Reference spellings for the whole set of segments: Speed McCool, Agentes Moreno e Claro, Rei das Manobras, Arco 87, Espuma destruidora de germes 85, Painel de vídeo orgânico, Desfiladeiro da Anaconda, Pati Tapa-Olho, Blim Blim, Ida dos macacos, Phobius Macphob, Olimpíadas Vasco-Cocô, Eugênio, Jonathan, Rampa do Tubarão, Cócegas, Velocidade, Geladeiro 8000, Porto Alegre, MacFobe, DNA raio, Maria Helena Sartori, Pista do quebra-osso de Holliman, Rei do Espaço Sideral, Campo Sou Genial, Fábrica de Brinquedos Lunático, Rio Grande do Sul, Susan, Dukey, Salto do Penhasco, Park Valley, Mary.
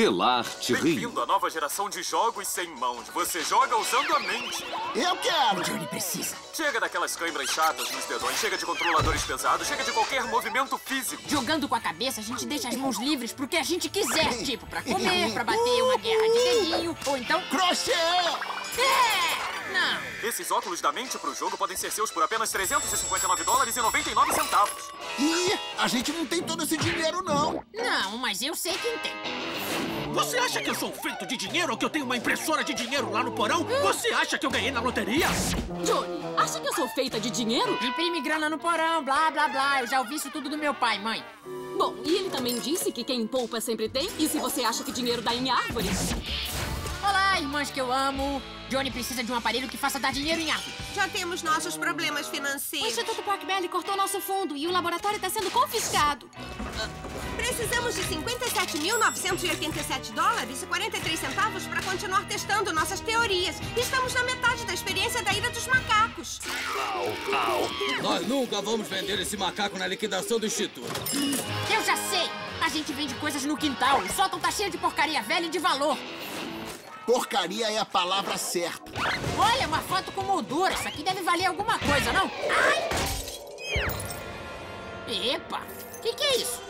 Delarte ri. Bem-vindo à nova geração de jogos sem mãos. Você joga usando a mente. Eu quero! Johnny precisa. Chega daquelas câimbras chatas nos dedões. Chega de controladores pesados. Chega de qualquer movimento físico. Jogando com a cabeça, a gente deixa as mãos livres pro que a gente quiser. Tipo, pra comer, pra bater uma guerra de dedinho. Ou então... crochê! É! Não. Esses óculos da mente pro jogo podem ser seus por apenas $359,99. Ih, a gente não tem todo esse dinheiro, não. Não, mas eu sei quem tem. Você acha que eu sou feito de dinheiro ou que eu tenho uma impressora de dinheiro lá no porão? Você acha que eu ganhei na loteria? Johnny, acha que eu sou feita de dinheiro? Imprime grana no porão, blá, blá, blá. Eu já ouvi isso tudo do meu pai, mãe. Bom, e ele também disse que quem poupa sempre tem. E se você acha que dinheiro dá em árvores... Olá, irmãs que eu amo. Johnny precisa de um aparelho que faça dar dinheiro em árvore. Já temos nossos problemas financeiros. O Instituto Park Valley cortou nosso fundo e o laboratório está sendo confiscado. Precisamos de $57.987,43 para continuar testando nossas teorias. Estamos na metade da experiência da Ida dos Macacos. Nós nunca vamos vender esse macaco na liquidação do Instituto. Eu já sei. A gente vende coisas no quintal. O sótão tá cheio de porcaria velha e de valor. Porcaria é a palavra certa. Olha, uma foto com moldura. Isso aqui deve valer alguma coisa, não? Ai! Epa! Que é isso?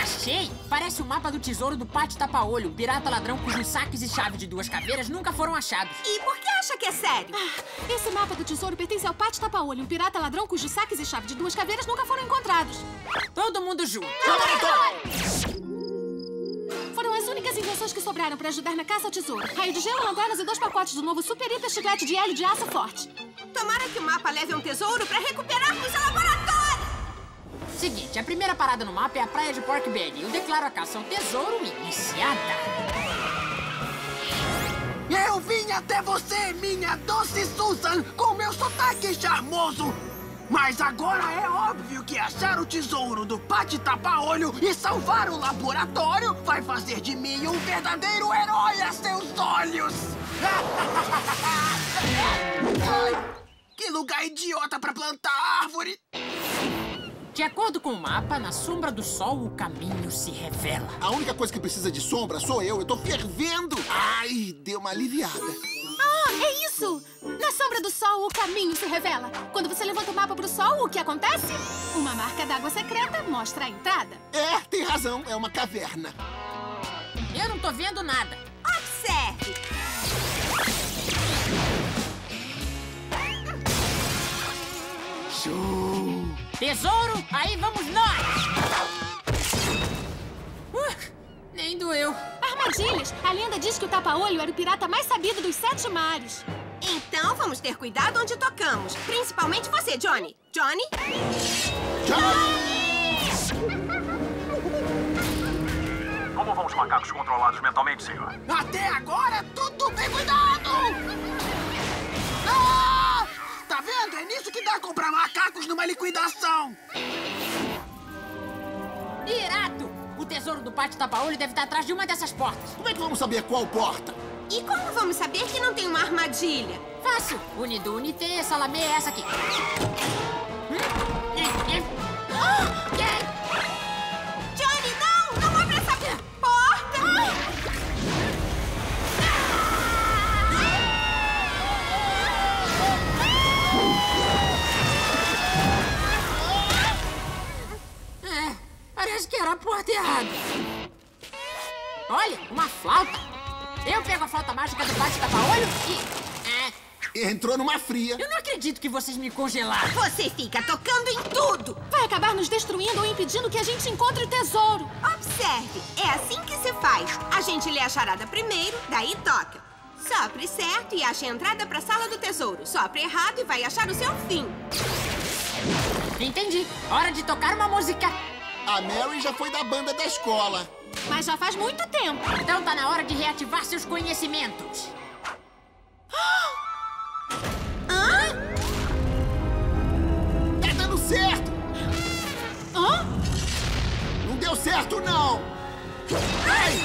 Achei! Parece o mapa do tesouro do Pati Tapa-Olho, um pirata ladrão cujos saques e chave de duas caveiras nunca foram achados. E por que acha que é sério? Ah, esse mapa do tesouro pertence ao Pati Tapa-Olho, um pirata ladrão cujos saques e chave de duas caveiras nunca foram encontrados. Todo mundo junto. Foram as únicas invenções que sobraram para ajudar na caça ao tesouro. Raio de gelo, lanternas e 2 pacotes do novo super hiper chiclete de hélio de aço forte. Tomara que o mapa leve um tesouro para recuperarmos o laboratório! Seguinte, a primeira parada no mapa é a praia de Pork Belly. Eu declaro a caça ao tesouro iniciada. Eu vim até você, minha doce Susan, com meu sotaque charmoso. Mas agora é óbvio que achar o tesouro do Pati Tapa-Olho e salvar o laboratório vai fazer de mim um verdadeiro herói a seus olhos! Ai, que lugar idiota pra plantar árvore! De acordo com o mapa, na sombra do sol o caminho se revela. A única coisa que precisa de sombra sou eu tô fervendo! Ai, deu uma aliviada. É isso! Na sombra do sol, o caminho se revela. Quando você levanta o mapa pro sol, o que acontece? Uma marca d'água secreta mostra a entrada. É, tem razão. É uma caverna. Eu não tô vendo nada. Observe! Show! Tesouro, aí vamos nós! Nem doeu. Armadilhas! A lenda diz que o Tapa-Olho era o pirata mais sabido dos 7 mares. Então vamos ter cuidado onde tocamos. Principalmente você, Johnny. Johnny? Johnny! Como vão os macacos controlados mentalmente, senhor? Até agora, tudo bem, cuidado! Ah! Tá vendo? É nisso que dá comprar macacos numa liquidação. Pirata! O tesouro do Pati Tapa-Olho deve estar atrás de uma dessas portas. Como é que vamos saber qual porta? E como vamos saber que não tem uma armadilha? Fácil. Unidune, tem essa lame, é essa aqui. Johnny, não! Não abre essa porta! Parece que era a porta errada. Olha, uma flauta. Eu pego a flauta mágica do Pati Tapa-Olho e... Entrou numa fria. Eu não acredito que vocês me congelaram. Você fica tocando em tudo. Vai acabar nos destruindo ou impedindo que a gente encontre o tesouro. Observe, é assim que se faz. A gente lê a charada primeiro, daí toca. Sopre certo e acha a entrada pra sala do tesouro. Sopre errado e vai achar o seu fim. Entendi. Hora de tocar uma música. A Mary já foi da banda da escola. Mas já faz muito tempo. Então tá na hora de reativar seus conhecimentos. Hã? Tá dando certo! Hã? Não deu certo, não! Ai!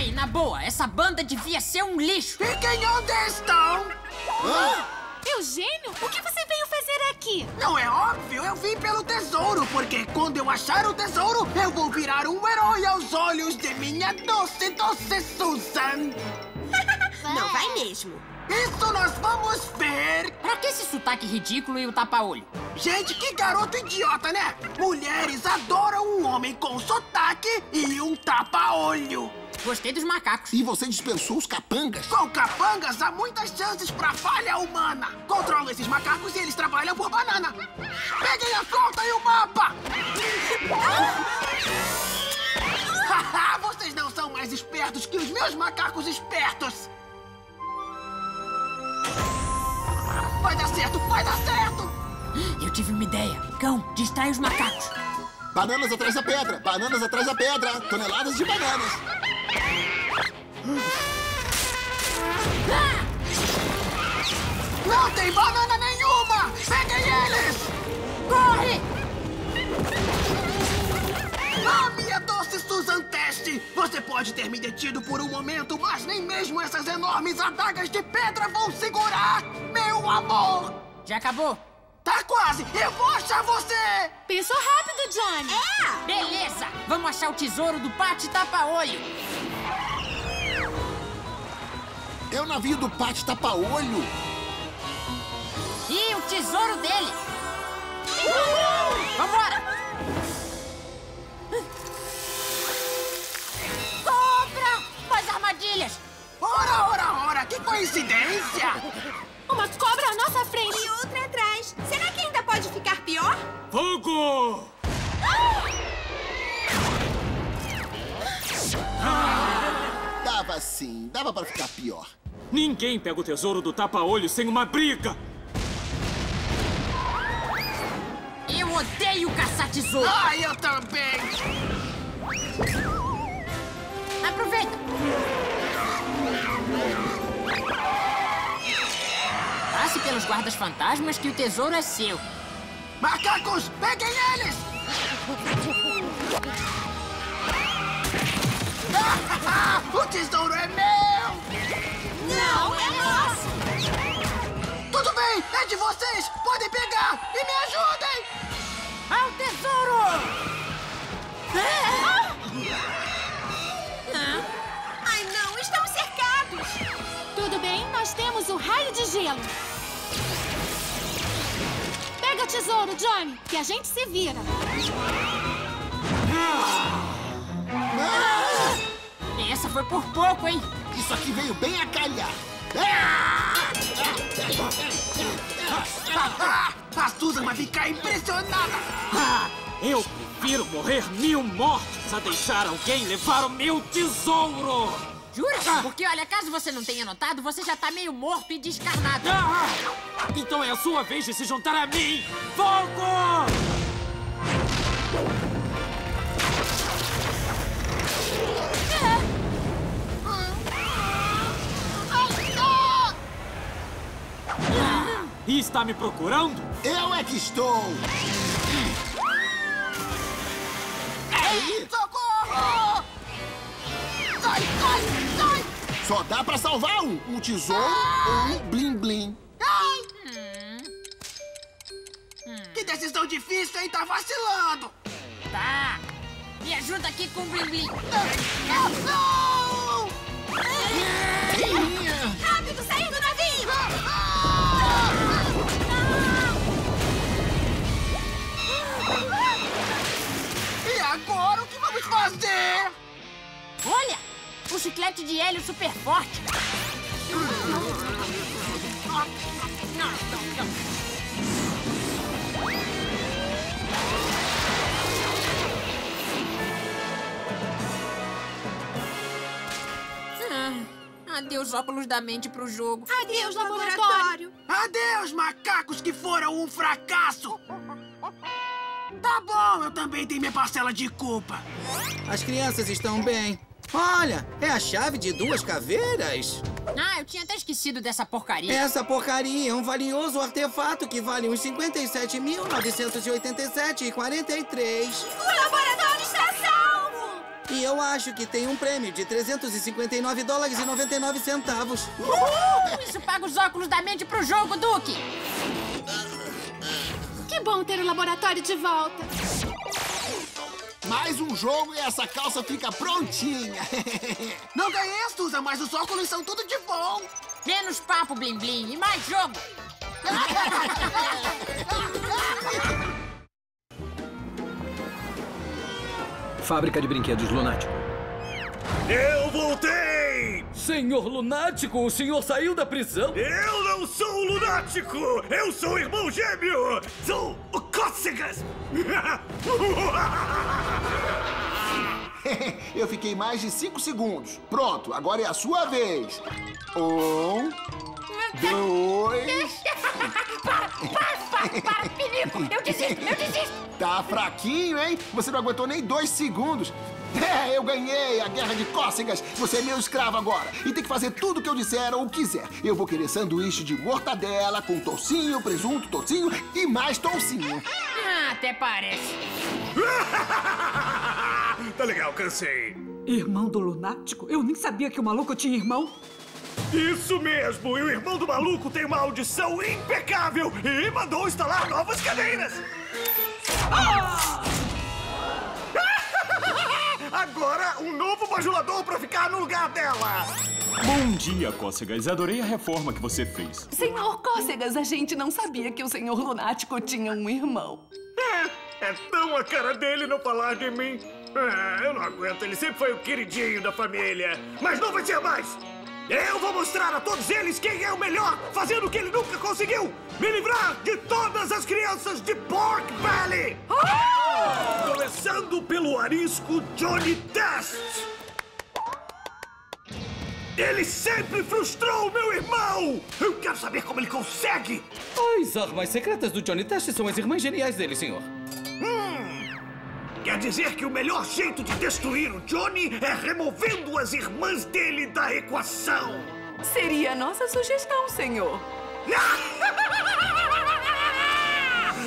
Aí, na boa, essa banda devia ser um lixo. Fiquem onde estão! Eugênio, o que você veio fazer aqui? aqui? Não é óbvio, eu vim pelo tesouro, porque quando eu achar o tesouro, eu vou virar um herói aos olhos de minha doce Susan. Não vai mesmo. Isso nós vamos ver. Pra que esse sotaque ridículo e o tapa-olho? Gente, que garoto idiota, né? Mulheres adoram um homem com sotaque e um tapa-olho. Gostei dos macacos. E você dispensou os capangas? Com capangas há muitas chances pra falha humana. Controla esses macacos e eles trabalham por banana. Peguem a conta e o mapa! Vocês não são mais espertos que os meus macacos espertos! Vai dar certo! Vai dar certo! Eu tive uma ideia. Cão, distrai os macacos. Bananas atrás da pedra! Bananas atrás da pedra! Toneladas de bananas! Não tem banana nenhuma! Peguem eles! Corre! Ah, minha doce Susan Test! Você pode ter me detido por um momento, mas nem mesmo essas enormes adagas de pedra vão segurar! Meu amor! Já acabou? Tá quase! Eu vou achar você! Pensou rápido, Johnny! É! Beleza! Vamos achar o tesouro do Pati Tapa-Olho! É o navio do Pati Tapa-Olho! E o tesouro dele! Uhul! Vambora! Cobra! Faz armadilhas! Ora! Que coincidência! Uma cobra à nossa frente e outra atrás. Será que ainda pode ficar pior? Fogo! Dava sim, dava pra ficar pior. Ninguém pega o tesouro do tapa-olho sem uma briga! Eu odeio caçar tesouro! Ah, eu também! Aproveita! Passe pelos guardas-fantasmas que o tesouro é seu. Macacos, peguem eles! O tesouro é meu! Não, é nosso! Tudo bem, é de vocês! Podem pegar e me ajudem! Ao tesouro! Ai, não, estão cercados! Tudo bem, nós temos o raio de gelo. Pega o tesouro, Johnny, que a gente se vira. Essa foi por pouco, hein? Isso aqui veio bem a calhar. A Susan vai ficar impressionada. Eu prefiro morrer 1000 mortes a deixar alguém levar o meu tesouro. Jura? Porque, olha, caso você não tenha notado, você já tá meio morto e descarnado. Então é a sua vez de se juntar a mim! Fogo! E está me procurando? Eu é que estou! Ei, socorro! Sai! Só dá pra salvar um tesouro ou um blim-blim. Que decisão difícil, hein? Tá vacilando. Tá. Me ajuda aqui com o blim-blim. Não! Rápido, saindo do navio! E agora, o que vamos fazer? Olha! O chiclete de hélio super forte. Adeus, óculos da mente pro jogo. Adeus, laboratório. Adeus, macacos que foram um fracasso. Tá bom, eu também tenho minha parcela de culpa. As crianças estão bem. Olha, é a chave de 2 caveiras. Eu tinha até esquecido dessa porcaria. Essa porcaria é um valioso artefato que vale uns 57.987,43. O laboratório está salvo! E eu acho que tem um prêmio de $359,99. Isso paga os óculos da mente pro jogo, Dukey. bom ter o laboratório de volta. Mais um jogo e essa calça fica prontinha. Não ganhei, Susan, mas os óculos são tudo de bom. Menos papo, Blim Blim, e mais jogo. Fábrica de Brinquedos Lunático. Eu voltei! Senhor Lunático, o senhor saiu da prisão? Eu não sou o Lunático! Eu sou o irmão gêmeo! Sou o Cócegas! Eu fiquei mais de 5 segundos. Pronto, agora é a sua vez. 1, 2... Para, menino! Eu desisto! Tá fraquinho, hein? Você não aguentou nem 2 segundos. É, eu ganhei a guerra de cócegas. Você é meu escravo agora e tem que fazer tudo o que eu disser ou quiser. Eu vou querer sanduíche de mortadela com toucinho, presunto, toucinho e mais toucinho. Ah, até parece. Tá legal, cansei. Irmão do Lunático? Eu nem sabia que o maluco tinha irmão. Isso mesmo! E o irmão do maluco tem uma audição impecável e mandou instalar novas cadeiras! Ah! Agora, um novo bajulador pra ficar no lugar dela! Bom dia, Cócegas. Adorei a reforma que você fez. Senhor Cócegas, a gente não sabia que o senhor Lunático tinha um irmão. É tão a cara dele não falar de mim. É, eu não aguento, ele sempre foi o queridinho da família. Mas não vai ser mais! Eu vou mostrar a todos eles quem é o melhor, fazendo o que ele nunca conseguiu! Me livrar de todas as crianças de Pork Belly! Oh! Começando pelo arisco Johnny Test! Ele sempre frustrou o meu irmão! Eu quero saber como ele consegue! As armas secretas do Johnny Test são as irmãs geniais dele, senhor. Quer dizer que o melhor jeito de destruir o Johnny é removendo as irmãs dele da equação. Seria a nossa sugestão, senhor.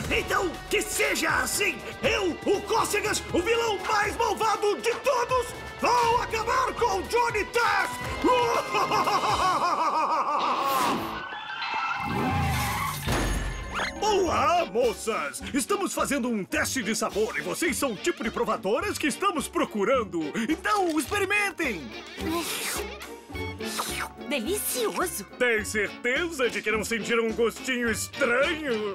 Então, que seja assim, eu, o Cócegas, o vilão mais malvado de todos, vou acabar com o Johnny Test! Olá, moças! Estamos fazendo um teste de sabor e vocês são o tipo de provadoras que estamos procurando. Então, experimentem! Delicioso! Tem certeza de que não sentiram um gostinho estranho?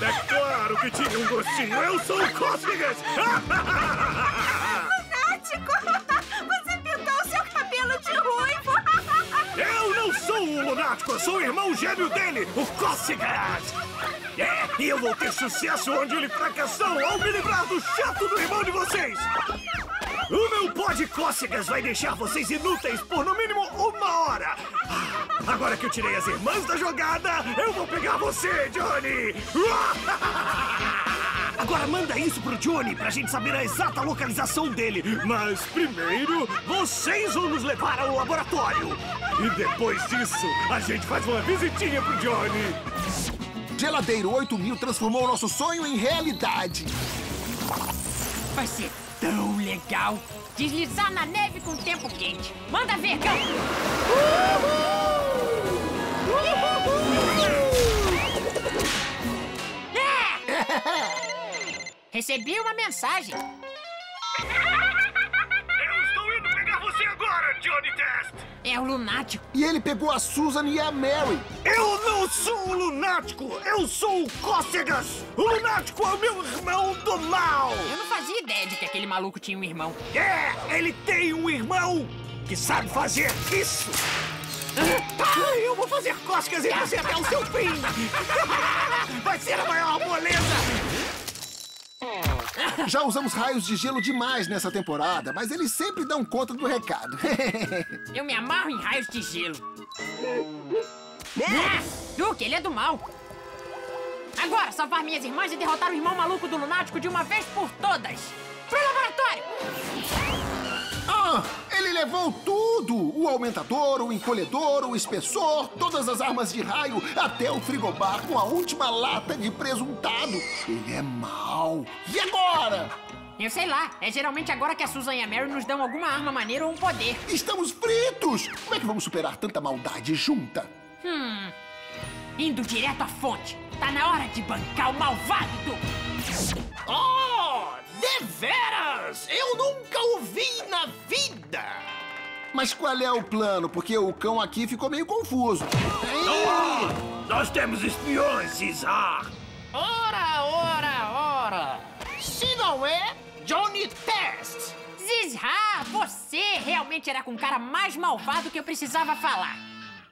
É claro que tinha um gostinho! Eu sou o Cócegas! Eu sou o irmão gêmeo dele, o Cócegas! É, e eu vou ter sucesso onde ele fracassou ao me livrar do chato do irmão de vocês! O meu pó de Cócegas vai deixar vocês inúteis por no mínimo 1 hora! Agora que eu tirei as irmãs da jogada, eu vou pegar você, Johnny! Agora manda isso pro Johnny pra gente saber a exata localização dele. Mas primeiro, vocês vão nos levar ao laboratório. E depois disso, a gente faz uma visitinha pro Johnny. Geladeiro 8000 transformou o nosso sonho em realidade. Vai ser tão legal. Deslizar na neve com tempo quente. Manda ver, Cão. Recebi uma mensagem. Eu estou indo pegar você agora, Johnny Test. É o Lunático. E ele pegou a Susan e a Mary. Eu não sou o Lunático, eu sou o Cócegas. O Lunático é o meu irmão do mal. Eu não fazia ideia de que aquele maluco tinha um irmão. É, ele tem um irmão que sabe fazer isso. Ah, eu vou fazer cócegas em você até o seu fim. Vai ser a maior moleza. Já usamos raios de gelo demais nessa temporada, mas eles sempre dão conta do recado. Eu me amarro em raios de gelo. Dukey, ele é do mal. Agora, salvar minhas irmãs e derrotar o irmão maluco do Lunático de uma vez por todas. Pro laboratório! Ah, ele levou tudo! O aumentador, o encolhedor, o espessor, todas as armas de raio, até o frigobar com a última lata de presuntado. Ele é mau. E agora? Eu sei lá, é geralmente agora que a Susan e a Mary nos dão alguma arma maneira ou um poder. Estamos fritos! Como é que vamos superar tanta maldade junta? Indo direto à fonte. Tá na hora de bancar o malvado do... Oh, deveras! Eu nunca o vi na vida! Mas qual é o plano? Porque o cão aqui ficou meio confuso. Oh, nós temos espiões, Cesar! Ora! Se não é, Johnny Test! Zizra, você realmente era com o cara mais malvado que eu precisava falar.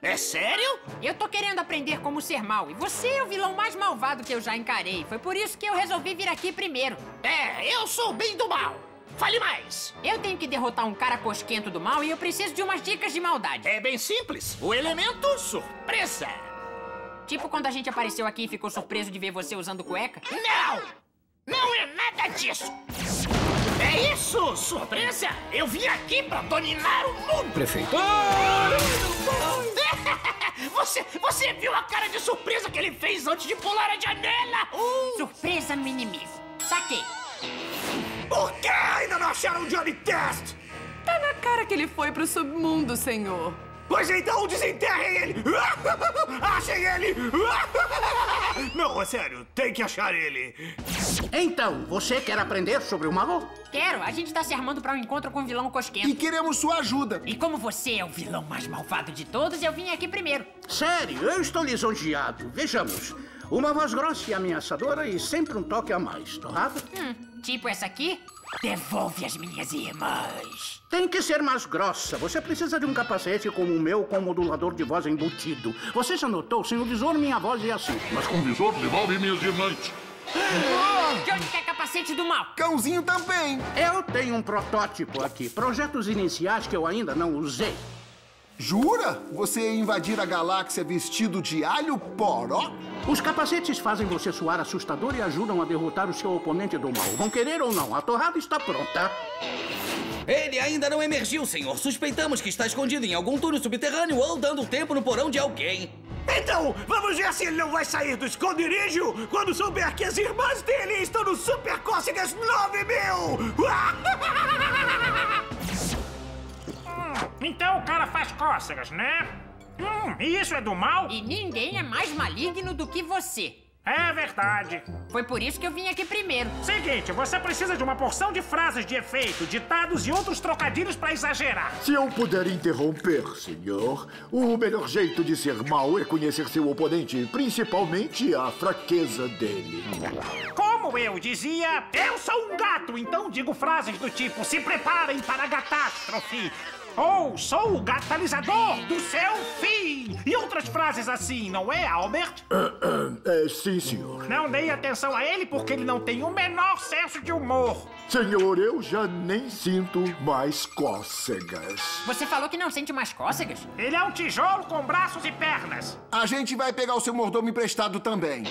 É sério? Eu tô querendo aprender como ser mal, e você é o vilão mais malvado que eu já encarei. Foi por isso que eu resolvi vir aqui primeiro. É, eu sou bem do mal. Fale mais. Eu tenho que derrotar um cara cosquento do mal e eu preciso de umas dicas de maldade. É bem simples. O elemento surpresa. Tipo quando a gente apareceu aqui e ficou surpreso de ver você usando cueca? Não! Não é nada disso! É isso! Surpresa! Eu vim aqui pra dominar o mundo! Prefeito! Você viu a cara de surpresa que ele fez antes de pular a janela? Surpresa, inimigo! Saquei! Por que ainda não acharam o Johnny Test? Tá na cara que ele foi pro submundo, senhor! Pois então, desenterrem ele! Achem ele! Não, é sério, tem que achar ele! Então, você quer aprender sobre o mal? Quero, a gente tá se armando pra um encontro com o vilão cosquento. E queremos sua ajuda. E como você é o vilão mais malvado de todos, eu vim aqui primeiro. Sério, eu estou lisonjeado. Vejamos, uma voz grossa e ameaçadora e sempre um toque a mais, torrado? Tipo essa aqui? Devolve as minhas irmãs. Tem que ser mais grossa. Você precisa de um capacete como o meu com modulador de voz embutido. Você já notou? Sem o visor, minha voz é assim. Mas com o visor, devolve minhas irmãs. Johnny quer capacete do mal. Cãozinho também. Eu tenho um protótipo aqui. Projetos iniciais que eu ainda não usei. Jura? Você ia invadir a galáxia vestido de alho poró? Os capacetes fazem você soar assustador e ajudam a derrotar o seu oponente do mal. Vão querer ou não, a torrada está pronta. Ele ainda não emergiu, senhor. Suspeitamos que está escondido em algum túnel subterrâneo ou dando tempo no porão de alguém. Então, vamos ver se ele não vai sair do esconderijo quando souber que as irmãs dele estão no Super Cócegas 9000! Então o cara faz cócegas, né? E isso é do mal? E ninguém é mais maligno do que você. É verdade. Foi por isso que eu vim aqui primeiro. Seguinte, você precisa de uma porção de frases de efeito, ditados e outros trocadilhos pra exagerar. Se eu puder interromper, senhor, o melhor jeito de ser mal é conhecer seu oponente, principalmente a fraqueza dele. Como eu dizia, eu sou um gato, então digo frases do tipo: se preparem para a catástrofe. Ou sou o catalisador do seu fim! E outras frases assim, não é, Albert? Sim, senhor. Não dei atenção a ele porque ele não tem o menor senso de humor. Senhor, eu já nem sinto mais cócegas. Você falou que não sente mais cócegas? Ele é um tijolo com braços e pernas. A gente vai pegar o seu mordomo emprestado também.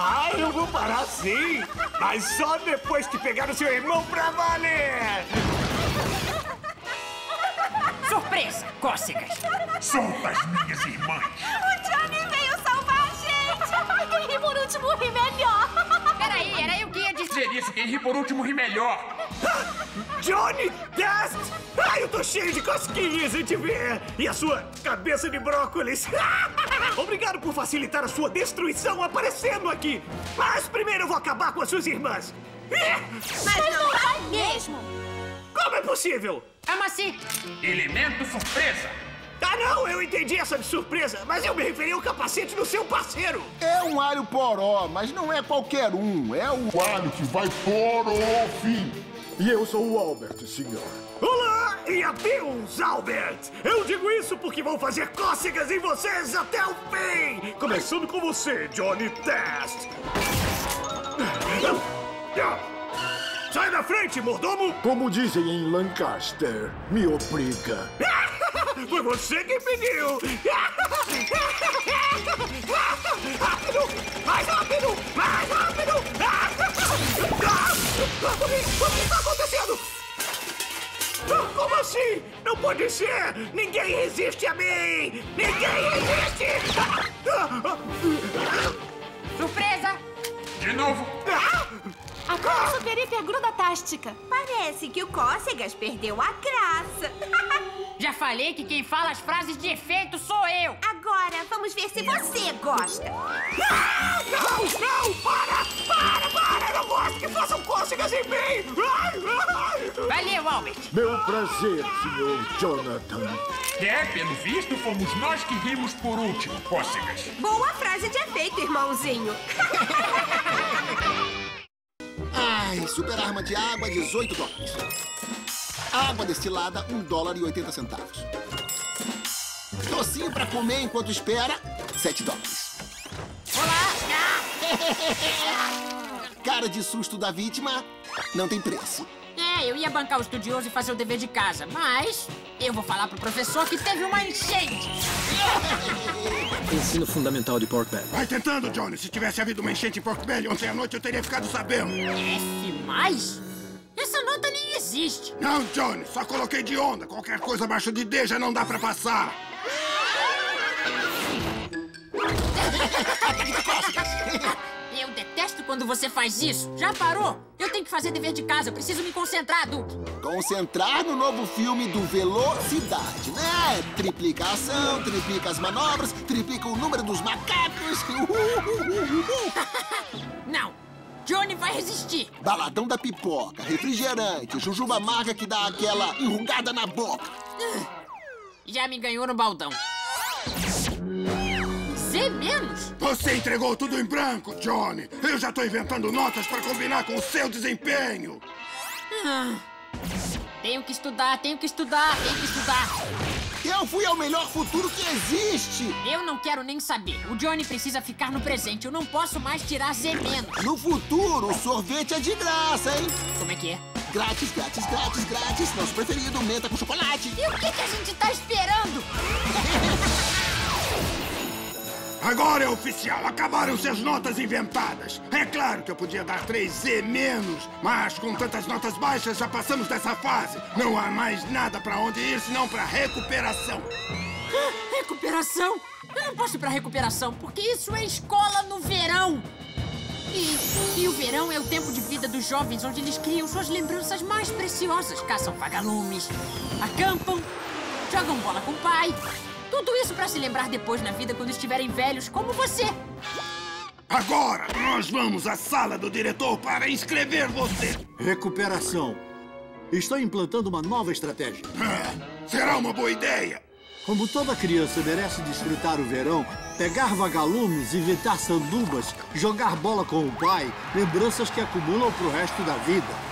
Ah, eu vou parar sim, mas só depois que pegar o seu irmão pra valer! Surpresa, cócegas! Solta as minhas irmãs! O Johnny veio salvar a gente! Quem ri por último ri melhor! Peraí, era eu que ia dizer isso, quem ri por último ri melhor! Johnny Test! Ai, eu tô cheio de cosquinhas em te ver! E a sua cabeça de brócolis! Obrigado por facilitar a sua destruição aparecendo aqui! Mas primeiro eu vou acabar com as suas irmãs! Mas não vai mesmo! Como é possível? Amaci! Elemento surpresa! Ah, não! Eu entendi essa de surpresa, mas eu me referi ao capacete do seu parceiro! É um alho poró, mas não é qualquer um. É o alho que vai por o fim. E eu sou o Albert, senhor. Olá e adeus, Albert! Eu digo isso porque vão fazer cócegas em vocês até o fim! Começando com você, Johnny Test! Sai da frente, mordomo! Como dizem em Lancaster, me obriga. Foi você quem pediu! Rápido! Mais rápido! Mais rápido! O que está acontecendo? Como assim? Não pode ser! Ninguém resiste a mim! Ninguém resiste! Surpresa! novo. Agora eu superei pergruda tástica. Parece que o Cócegas perdeu a graça. Já falei que quem fala as frases de efeito sou eu. Agora vamos ver se você gosta. Não, não, para. Não gosto que façam Cócegas em mim. Valeu, Albert. Meu prazer, senhor Jonathan. É, pelo visto, fomos nós que rimos por último, Cócegas. Boa frase de efeito, irmãozinho. Ai, super arma de água, $18. Água destilada, $1,80. Docinho pra comer enquanto espera, $7. Olá! Cara de susto da vítima, não tem preço. É, eu ia bancar o estudioso e fazer o dever de casa, mas eu vou falar pro professor que teve uma enchente. Ensino fundamental de Pork Belly. Vai tentando, Johnny. Se tivesse havido uma enchente em Pork Belly ontem à noite, eu teria ficado sabendo. F+? Essa nota nem existe. Não, Johnny. Só coloquei de onda. Qualquer coisa abaixo de D já não dá pra passar. Eu detesto quando você faz isso. Já parou? Eu tenho que fazer dever de casa. Eu preciso me concentrar, Dukey. Concentrar no novo filme do Velocidade, né? Triplica a ação, triplica as manobras, triplica o número dos macacos. Não. Johnny vai resistir. Baladão da pipoca, refrigerante, jujuba amarga que dá aquela enrugada na boca. Já me ganhou no baldão. Menos. Você entregou tudo em branco, Johnny. Eu já tô inventando notas pra combinar com o seu desempenho. Tenho que estudar. Eu fui ao melhor futuro que existe. Eu não quero nem saber. O Johnny precisa ficar no presente. Eu não posso mais tirar Z menos. No futuro, o sorvete é de graça, hein? Como é que é? Grátis. Nosso preferido, menta com chocolate. E o que a gente tá esperando? Agora é oficial, acabaram suas notas inventadas. É claro que eu podia dar 3Z menos, mas com tantas notas baixas já passamos dessa fase. Não há mais nada pra onde ir, senão pra recuperação. Recuperação? Eu não posso ir pra recuperação, porque isso é escola no verão. E o verão é o tempo de vida dos jovens, onde eles criam suas lembranças mais preciosas. Caçam vagalumes, acampam, jogam bola com o pai. Tudo isso pra se lembrar depois na vida quando estiverem velhos, como você. Agora, nós vamos à sala do diretor para inscrever você. Recuperação. Estou implantando uma nova estratégia. Será uma boa ideia. Como toda criança merece desfrutar o verão, pegar vagalumes, inventar sandubas, jogar bola com o pai, lembranças que acumulam pro resto da vida.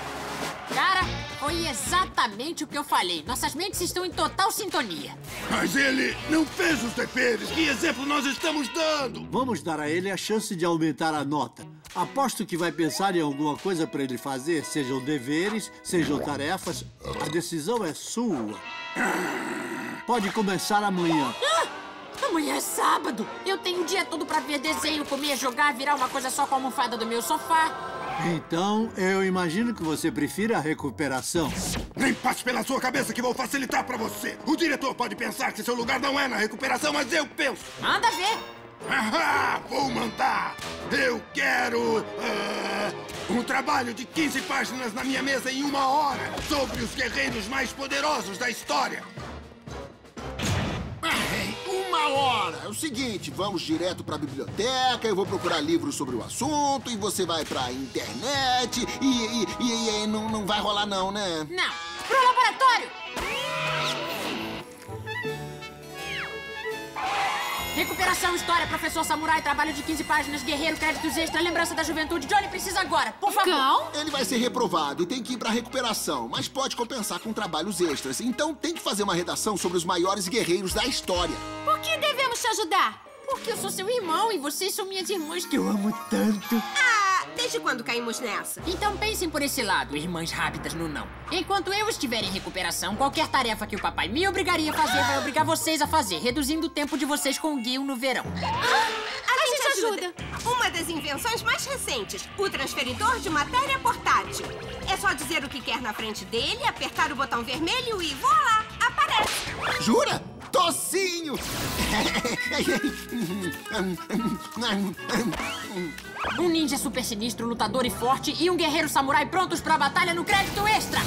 Cara, foi exatamente o que eu falei. Nossas mentes estão em total sintonia. Mas ele não fez os deveres. Que exemplo nós estamos dando? Vamos dar a ele a chance de aumentar a nota. Aposto que vai pensar em alguma coisa pra ele fazer. Sejam deveres, sejam tarefas. A decisão é sua. Pode começar amanhã. Amanhã é sábado. Eu tenho o dia todo pra ver desenho, comer, jogar, virar uma coisa só com a almofada do meu sofá. Então, eu imagino que você prefira a recuperação. Nem passe pela sua cabeça que vou facilitar pra você. O diretor pode pensar que seu lugar não é na recuperação, mas eu penso. Manda ver. Vou mandar. Eu quero um trabalho de 15 páginas na minha mesa em 1 hora sobre os guerreiros mais poderosos da história. 1 hora! É o seguinte, vamos direto pra biblioteca, eu vou procurar livros sobre o assunto e você vai pra internet e não vai rolar não, né? Não! Pro laboratório! Recuperação, história, professor samurai, trabalho de 15 páginas, guerreiro, créditos extra, lembrança da juventude. Johnny precisa agora, por favor. Não. Ele vai ser reprovado e tem que ir pra recuperação, mas pode compensar com trabalhos extras. Então tem que fazer uma redação sobre os maiores guerreiros da história. Por que devemos te ajudar? Porque eu sou seu irmão e vocês são minhas irmãs que eu amo tanto. Desde quando caímos nessa? Então pensem por esse lado, irmãs rápidas no não. Enquanto eu estiver em recuperação, qualquer tarefa que o papai me obrigaria a fazer vai obrigar vocês a fazer, reduzindo o tempo de vocês com o Guio no verão. A gente ajuda! Uma das invenções mais recentes, o transferidor de matéria portátil. É só dizer o que quer na frente dele, apertar o botão vermelho e voilá, aparece! Jura? docinho! Um ninja super sinistro, lutador e forte e um guerreiro samurai prontos pra batalha no crédito extra!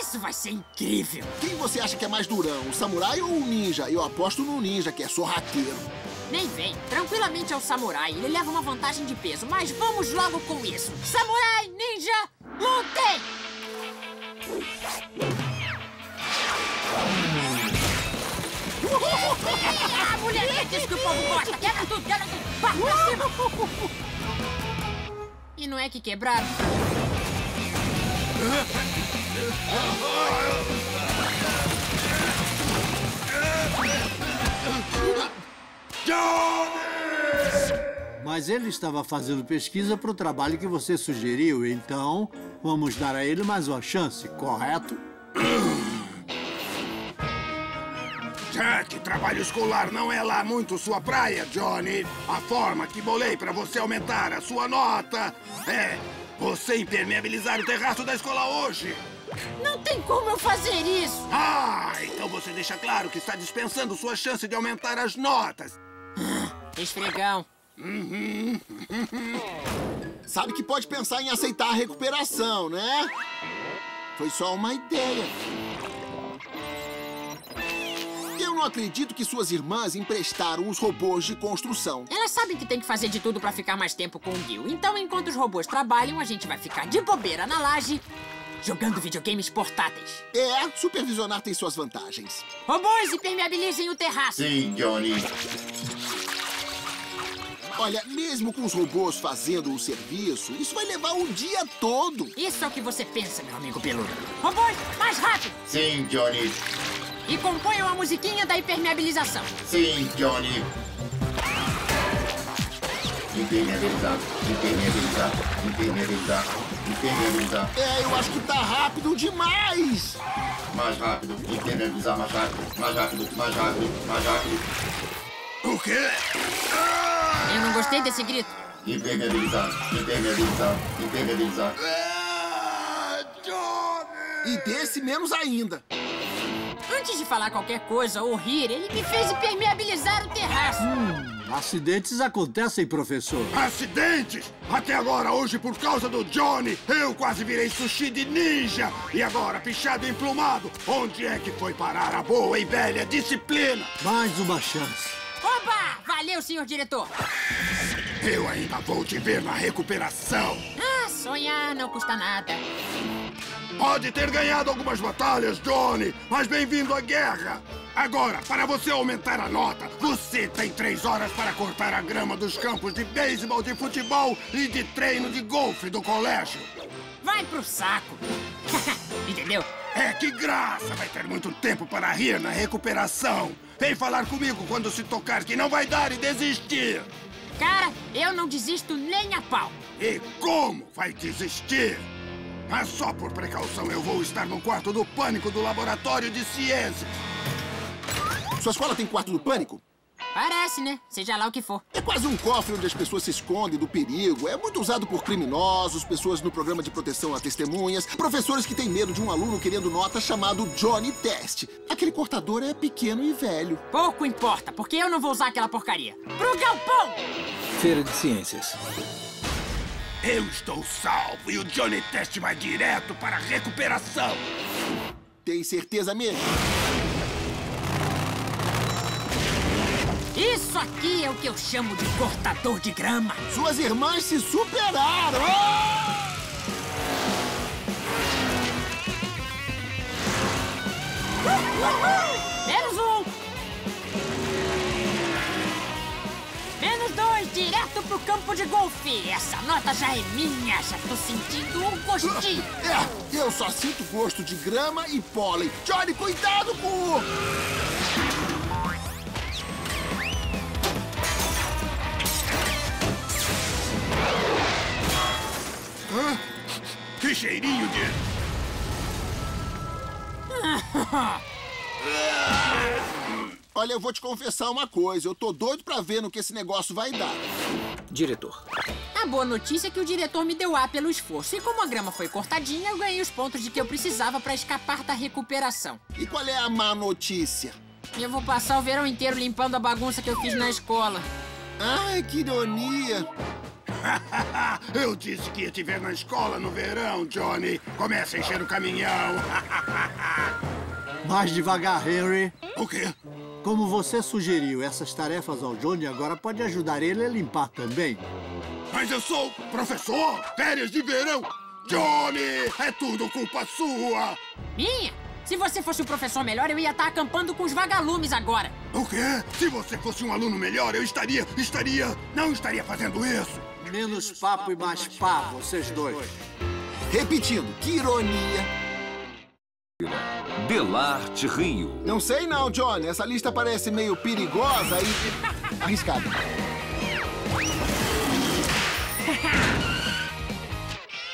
Isso vai ser incrível! Quem você acha que é mais durão, o samurai ou o ninja? Eu aposto no ninja, que é sorrateiro. Nem vem. Tranquilamente é o samurai. Ele leva uma vantagem de peso, mas vamos logo com isso. Samurai, ninja, lutem! A mulher diz que o povo gosta. Quebra tudo, quebra tudo. Vai pra cima. E não é que quebraram. Mas ele estava fazendo pesquisa para o trabalho que você sugeriu, então vamos dar a ele mais uma chance, correto? Já que trabalho escolar não é lá muito sua praia, Johnny, a forma que bolei pra você aumentar a sua nota é você impermeabilizar o terraço da escola hoje. Não tem como eu fazer isso. Ah, então você deixa claro que está dispensando sua chance de aumentar as notas. Esfregão. Sabe que pode pensar em aceitar a recuperação, né? Foi só uma ideia. Eu não acredito que suas irmãs emprestaram os robôs de construção. Elas sabem que tem que fazer de tudo pra ficar mais tempo com o Gil. Então, enquanto os robôs trabalham, a gente vai ficar de bobeira na laje, jogando videogames portáteis. É, supervisionar tem suas vantagens. Robôs, impermeabilizem o terraço. Sim, Johnny. Olha, mesmo com os robôs fazendo o serviço, isso vai levar o dia todo. Isso é o que você pensa, meu amigo peludo. Robôs, mais rápido. Sim, Johnny. E componham a musiquinha da impermeabilização. Sim, Johnny. Impermeabilizar, impermeabilizar, impermeabilizar, impermeabilizar. É, eu acho que tá rápido demais. Mais rápido, impermeabilizar, mais rápido, mais rápido, mais rápido, mais rápido. O quê? Eu não gostei desse grito. Impermeabilizar, impermeabilizar, impermeabilizar. É, Johnny! E desse menos ainda. Antes de falar qualquer coisa ou rir, ele me fez impermeabilizar o terraço. Acidentes acontecem, professor. Acidentes? Até agora, hoje, por causa do Johnny, eu quase virei sushi de ninja. E agora, pichado e emplumado, onde é que foi parar a boa e velha disciplina? Mais uma chance. Oba! Valeu, senhor diretor. Eu ainda vou te ver na recuperação. Ah, sonhar não custa nada. Pode ter ganhado algumas batalhas, Johnny, mas bem-vindo à guerra! Agora, para você aumentar a nota, você tem 3 horas para cortar a grama dos campos de beisebol, de futebol e de treino de golfe do colégio. Vai pro saco! Entendeu? É, que graça! Vai ter muito tempo para rir na recuperação. Vem falar comigo quando se tocar que não vai dar e desistir. Cara, eu não desisto nem a pau. E como vai desistir? Mas só por precaução eu vou estar no quarto do pânico do laboratório de ciências. Sua escola tem quarto do pânico? Parece, né? Seja lá o que for. É quase um cofre onde as pessoas se escondem do perigo. É muito usado por criminosos, pessoas no programa de proteção a testemunhas, professores que têm medo de um aluno querendo nota chamado Johnny Test. Aquele cortador é pequeno e velho. Pouco importa, porque eu não vou usar aquela porcaria. Pro galpão! Feira de ciências. Eu estou salvo e o Johnny Test vai direto para a recuperação. Tem certeza mesmo? Isso aqui é o que eu chamo de cortador de grama. Suas irmãs se superaram! Oh! Menos um! Menos dois, direto pro campo de golfe. Essa nota já é minha, já tô sentindo um gostinho. É, eu só sinto gosto de grama e pólen. Johnny, cuidado com o... Hã? Que cheirinho de... Olha, eu vou te confessar uma coisa. Eu tô doido pra ver no que esse negócio vai dar. Diretor. A boa notícia é que o diretor me deu A pelo esforço. E como a grama foi cortadinha, eu ganhei os pontos de que eu precisava pra escapar da recuperação. E qual é a má notícia? Eu vou passar o verão inteiro limpando a bagunça que eu fiz na escola. Ai, que ironia. Eu disse que ia te ver na escola no verão, Johnny. Começa a encher o caminhão. Mais devagar, Henry. O quê? Como você sugeriu essas tarefas ao Johnny, agora pode ajudar ele a limpar também. Mas eu sou professor! Férias de verão! Johnny, é tudo culpa sua! Minha? Se você fosse um professor melhor, eu ia estar acampando com os vagalumes agora. O quê? Se você fosse um aluno melhor, eu não estaria fazendo isso. Menos papo e mais pá, vocês dois. Repetindo, que ironia. Belarte Rio. Não sei não, Johnny. Essa lista parece meio perigosa e arriscada.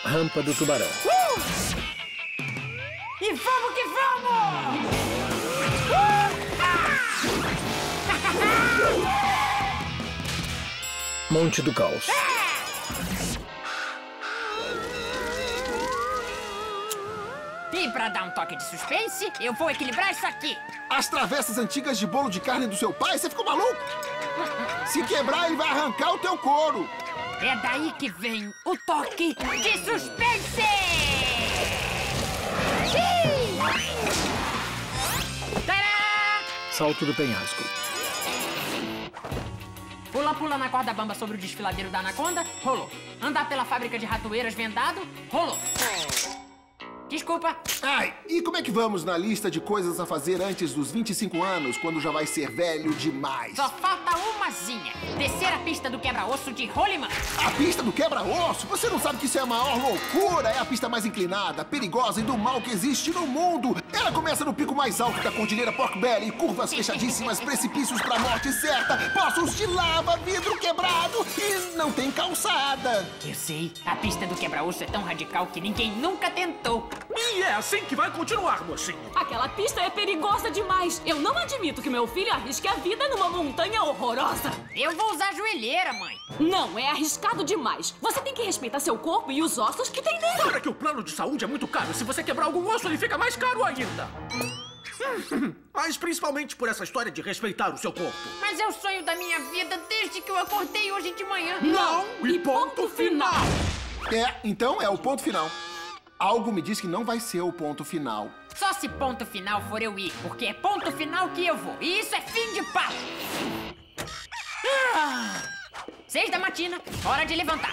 Rampa do Tubarão. E vamos que vamos! Monte do Caos. E pra dar um toque de suspense, eu vou equilibrar isso aqui. As travessas antigas de bolo de carne do seu pai? Você ficou maluco? Se quebrar, ele vai arrancar o teu couro. É daí que vem o toque de suspense! Tadá! Salto do penhasco. Pula-pula na corda bamba sobre o desfiladeiro da Anaconda, rolou. Andar pela fábrica de ratoeiras vendado, rolou. Desculpa. Ai, e como é que vamos na lista de coisas a fazer antes dos 25 anos, quando já vai ser velho demais? Só falta umazinha. Descer a pista do quebra-osso de Holliman. A pista do quebra-osso? Você não sabe que isso é a maior loucura? É a pista mais inclinada, perigosa e do mal que existe no mundo. Ela começa no pico mais alto da cordilheira Pork Belly, curvas fechadíssimas, precipícios pra morte certa, poços de lava, vidro quebrado e não tem calçada. Eu sei, a pista do quebra-osso é tão radical que ninguém nunca tentou. E é assim que vai continuar, mocinho. Aquela pista é perigosa demais. Eu não admito que meu filho arrisque a vida numa montanha horrorosa. Eu vou usar joelheira, mãe. Não, é arriscado demais. Você tem que respeitar seu corpo e os ossos que tem dentro. Fora que o plano de saúde é muito caro. Se você quebrar algum osso, ele fica mais caro ainda. Mas principalmente por essa história de respeitar o seu corpo. Mas é o sonho da minha vida desde que eu acordei hoje de manhã. Não, e ponto final. Então é o ponto final. Algo me diz que não vai ser o ponto final. Só se ponto final for eu ir, porque é ponto final que eu vou. E isso é fim de pau. 6 da matina, hora de levantar.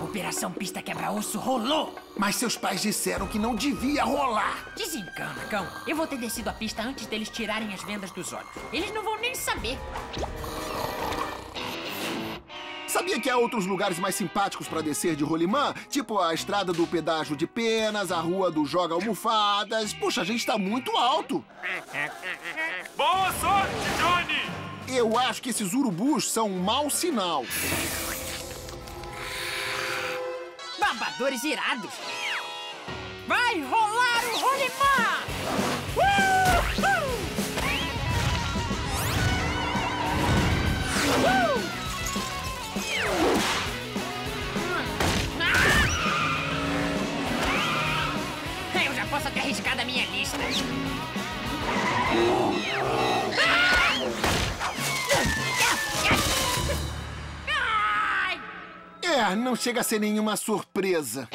Operação Pista Quebra-Osso rolou. Mas seus pais disseram que não devia rolar. Desencana, cão. Eu vou ter descido a pista antes deles tirarem as vendas dos olhos. Eles não vão nem saber. Sabia que há outros lugares mais simpáticos pra descer de Holliman? Tipo a Estrada do Pedágio de Penas, a Rua do Joga Almofadas... Puxa, a gente tá muito alto! Boa sorte, Johnny! Eu acho que esses urubus são um mau sinal. Babadores irados! Vai rolar o Holliman! Eu já posso até arriscar da minha lista. Não chega a ser nenhuma surpresa.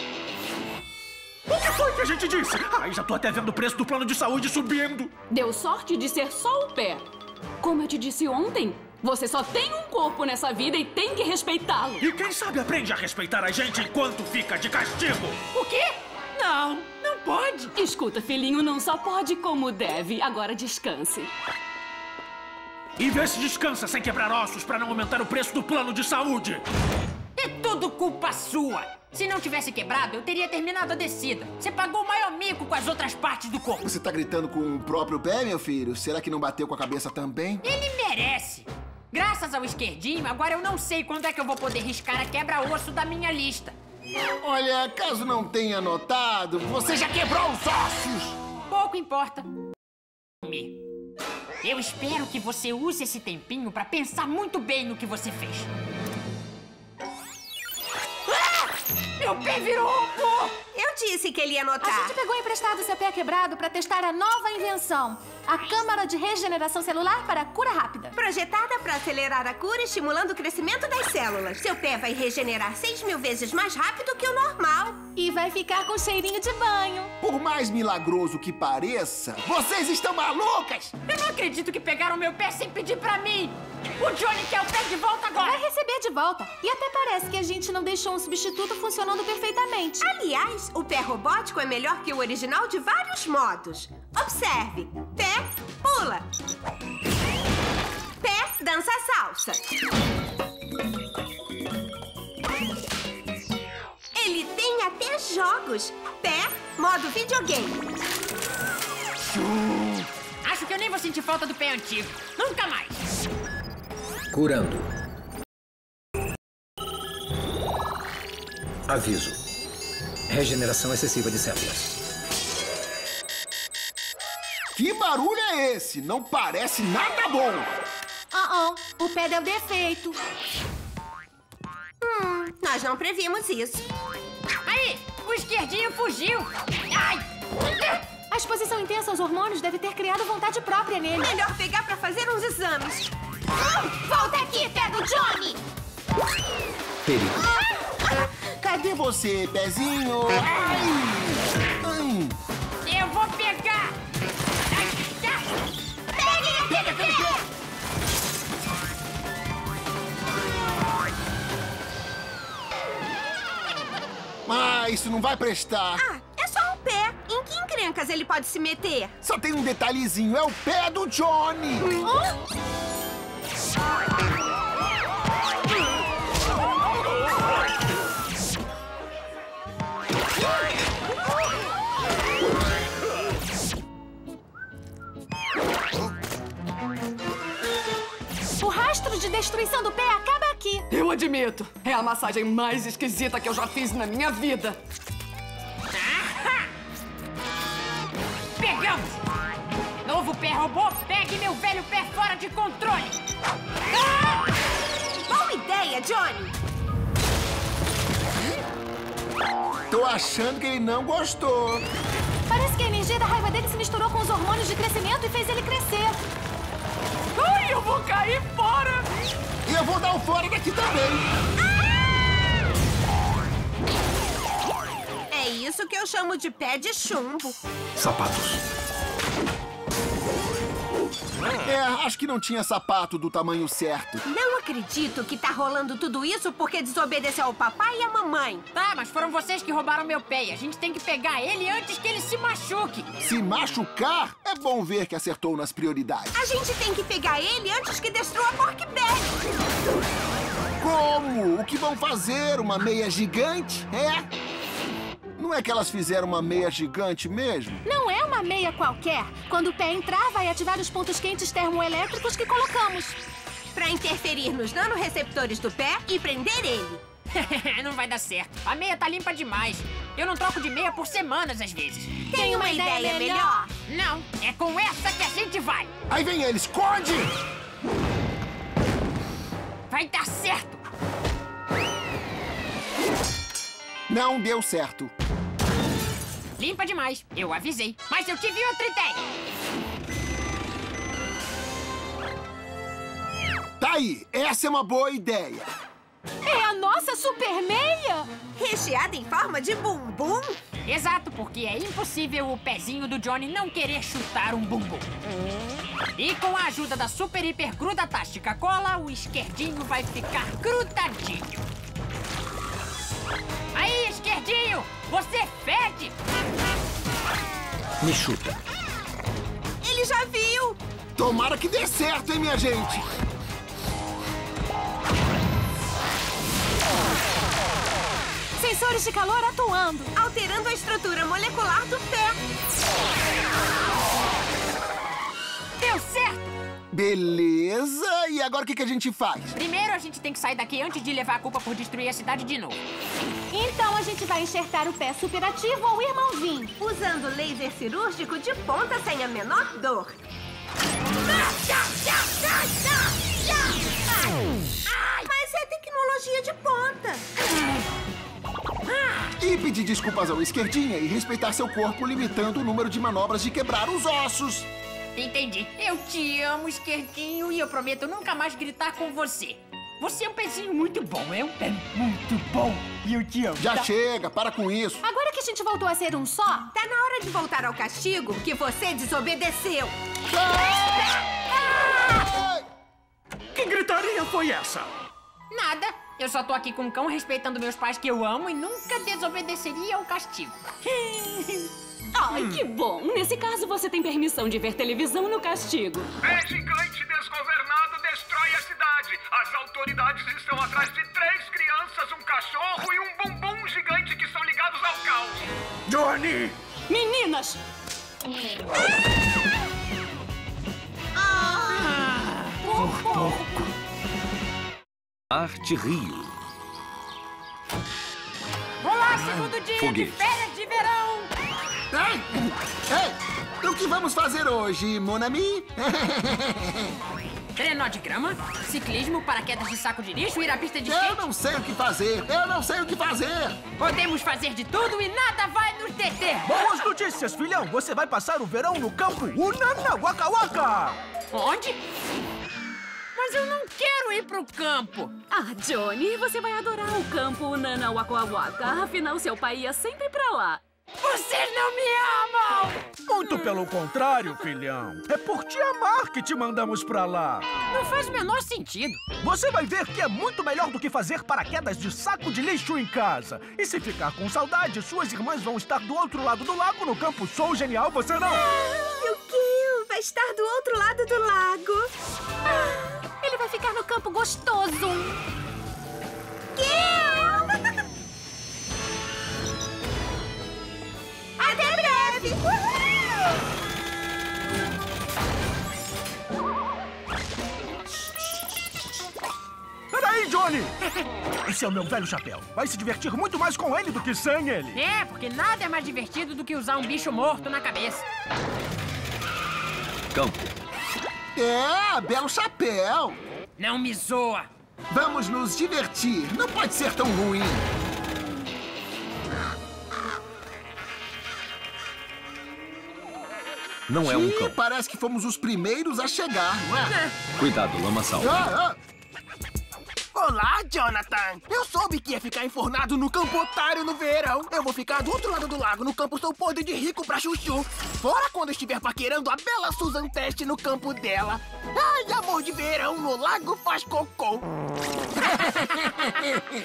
O que foi que a gente disse? Ai, já tô até vendo o preço do plano de saúde subindo. Deu sorte de ser só o pé. Como eu te disse ontem, você só tem um corpo nessa vida e tem que respeitá-lo. E quem sabe aprende a respeitar a gente enquanto fica de castigo. O quê? Não, não pode. Escuta, filhinho, não só pode como deve. Agora descanse. E vê se descansa sem quebrar ossos pra não aumentar o preço do plano de saúde. É tudo culpa sua. Se não tivesse quebrado, eu teria terminado a descida. Você pagou o maior mico com as outras partes do corpo. Você tá gritando com o próprio pé, meu filho? Será que não bateu com a cabeça também? Ele merece. Graças ao esquerdinho, agora eu não sei quando é que eu vou poder riscar a quebra-osso da minha lista. Olha, caso não tenha notado, você já quebrou os ossos! Pouco importa. Eu espero que você use esse tempinho pra pensar muito bem no que você fez. Meu pé virou um pó! Eu disse que ele ia notar. A gente pegou emprestado seu pé quebrado para testar a nova invenção. A Câmara de Regeneração Celular para Cura Rápida. Projetada para acelerar a cura, estimulando o crescimento das células. Seu pé vai regenerar 6.000 vezes mais rápido que o normal. E vai ficar com cheirinho de banho. Por mais milagroso que pareça, vocês estão malucas! Eu não acredito que pegaram meu pé sem pedir pra mim! O Johnny quer o pé de volta agora! Vai receber de volta. E até parece que a gente não deixou um substituto funcionando perfeitamente. Aliás, o pé robótico é melhor que o original de vários modos. Observe. Pé, pula. Pé, dança salsa. Ele tem até jogos. Pé, modo videogame. Acho que eu nem vou sentir falta do pé antigo. Nunca mais. Curando. Aviso. Regeneração excessiva de células. Que barulho é esse? Não parece nada bom. O pé deu defeito. Nós não previmos isso. Aí, o esquerdinho fugiu. Ai! A exposição intensa aos hormônios deve ter criado vontade própria nele. Melhor pegar pra fazer uns exames. Volta aqui, pé do Johnny! Perigo. Cadê você, pezinho? Eu vou pegar! Pega! Ah, isso não vai prestar. É só um pé. Em que encrencas ele pode se meter? Só tem um detalhezinho, é o pé do Johnny! O rastro de destruição do pé acaba aqui. Eu admito, é a massagem mais esquisita que eu já fiz na minha vida. Pegamos! Novo pé robô, pegue meu velho pé fora de controle! Boa ideia, Johnny! Tô achando que ele não gostou. Parece que a energia da raiva dele se misturou com os hormônios de crescimento e fez ele crescer. Ai, eu vou cair fora! E eu vou dar um fora daqui também! É isso que eu chamo de pé de chumbo. Sapatos. Acho que não tinha sapato do tamanho certo. Não acredito que tá rolando tudo isso porque desobedeceu ao papai e à mamãe. Tá, mas foram vocês que roubaram meu pé e a gente tem que pegar ele antes que ele se machuque. Se machucar? É bom ver que acertou nas prioridades. A gente tem que pegar ele antes que destrua a Pork Belly. Como? O que vão fazer? Uma meia gigante? Não é que elas fizeram uma meia gigante mesmo? Não é uma meia qualquer. Quando o pé entrar, vai ativar os pontos quentes termoelétricos que colocamos. Pra interferir nos nanoreceptores do pé e prender ele. Não vai dar certo. A meia tá limpa demais. Eu não troco de meia por semanas, às vezes. Tem uma ideia melhor? Não, é com essa que a gente vai. Aí vem ele, esconde! Vai dar certo. Não deu certo. Limpa demais, eu avisei. Mas eu tive outra ideia. Tá aí, essa é uma boa ideia. É a nossa super meia? Recheada em forma de bumbum? Exato, porque é impossível o pezinho do Johnny não querer chutar um bumbum. E com a ajuda da super hiper gruda tástica cola, o esquerdinho vai ficar grudadinho. Aí, esquerdinho! Você fede! Me chuta. Ele já viu! Tomara que dê certo, hein, minha gente! Sensores de calor atuando, alterando a estrutura molecular do pé. Deu certo! Beleza, e agora o que a gente faz? Primeiro a gente tem que sair daqui antes de levar a culpa por destruir a cidade de novo. Então a gente vai enxertar o pé superativo ou irmãozinho. Usando laser cirúrgico de ponta sem a menor dor. Mas é tecnologia de ponta. E pedir desculpas ao esquerdinha e respeitar seu corpo limitando o número de manobras de quebrar os ossos. Entendi. Eu te amo, esquerdinho, e eu prometo nunca mais gritar com você. Você é um pezinho muito bom, eu é muito bom. E eu te amo. Já tá? Chega, para com isso. Agora que a gente voltou a ser um só, tá na hora de voltar ao castigo que você desobedeceu. Ah! Ah! Que gritaria foi essa? Nada. Eu só tô aqui com um cão respeitando meus pais que eu amo e nunca desobedeceria ao castigo. Ai, que bom! Nesse caso, você tem permissão de ver televisão no castigo. É gigante desgovernado, destrói a cidade. As autoridades estão atrás de 3 crianças, um cachorro e um bombom gigante que são ligados ao caos. Johnny! Meninas! Por pouco. Arte Rio. Olá, segundo dia de férias de verão. Ei, o que vamos fazer hoje, mon ami? Trenó de grama, ciclismo, paraquedas de saco de lixo, ir à pista de skate. Eu não sei o que fazer, eu não sei o que fazer. Podemos fazer de tudo e nada vai nos deter. Boas notícias, filhão. Você vai passar o verão no Campo Unanauaka Waka. Onde? Mas eu não quero ir pro campo. Ah, Johnny, você vai adorar o Campo Unanauaka Waka. Afinal, seu pai ia sempre pra lá. Vocês não me amam! Muito pelo contrário, filhão. É por te amar que te mandamos pra lá. Não faz o menor sentido. Você vai ver que é muito melhor do que fazer paraquedas de saco de lixo em casa. E se ficar com saudade, suas irmãs vão estar do outro lado do lago no campo. Sou genial, você não? E o Kio vai estar do outro lado do lago. Ah, ele vai ficar no campo gostoso. Kio! Até breve! Peraí, Johnny! Esse é o meu velho chapéu. Vai se divertir muito mais com ele do que sem ele. É, porque nada é mais divertido do que usar um bicho morto na cabeça. Campo. É, belo chapéu. Não me zoa. Vamos nos divertir. Não pode ser tão ruim. Não é um cão. Parece que fomos os primeiros a chegar, não é? Cuidado, lamaçal. Olá, Jonathan. Eu soube que ia ficar enfornado no campo otário no verão. Eu vou ficar do outro lado do lago, no campo sou podre de rico pra chuchu. Fora quando estiver paquerando a bela Susan Test no campo dela. Ai, amor de verão no lago faz cocô.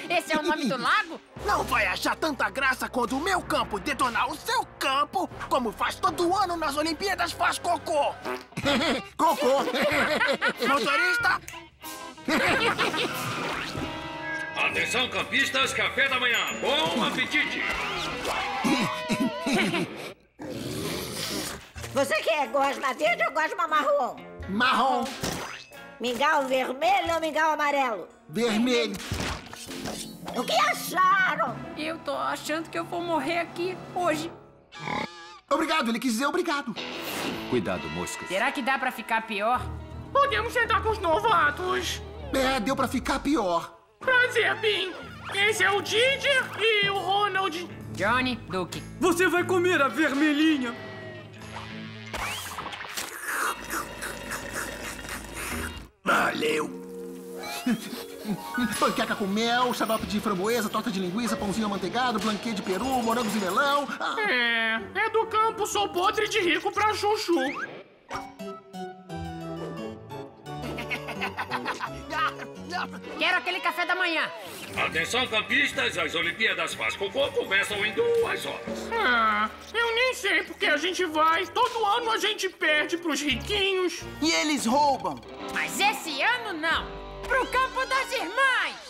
Esse é o nome do lago? Não vai achar tanta graça quando o meu campo detonar o seu campo, como faz todo ano nas Olimpíadas Vasco-Cocô. Cocô! Motorista! Atenção, campistas, café da manhã. Bom apetite! Você quer gosma verde ou gosma marrom? Marrom. Mingau vermelho ou mingau amarelo? Vermelho. O que acharam? Eu tô achando que eu vou morrer aqui hoje. Obrigado, ele quis dizer obrigado. Cuidado, moscas. Será que dá pra ficar pior? Podemos sentar com os novatos. É, deu pra ficar pior. Prazer, Pim. Esse é o Ginger e o Ronald. Johnny, Dukey. Você vai comer a vermelhinha. Valeu. Panqueca com mel, xarope de framboesa, torta de linguiça, pãozinho amanteigado, blanquê de peru, morangos e melão. Ah. É do campo, sou podre de rico pra chuchu. Quero aquele café da manhã. Atenção, campistas, as Olimpíadas Vasco-Cocô começam em 2 horas. Ah, eu nem sei porque a gente vai. Todo ano a gente perde pros riquinhos. E eles roubam. Mas esse ano não. Pro campo das irmãs.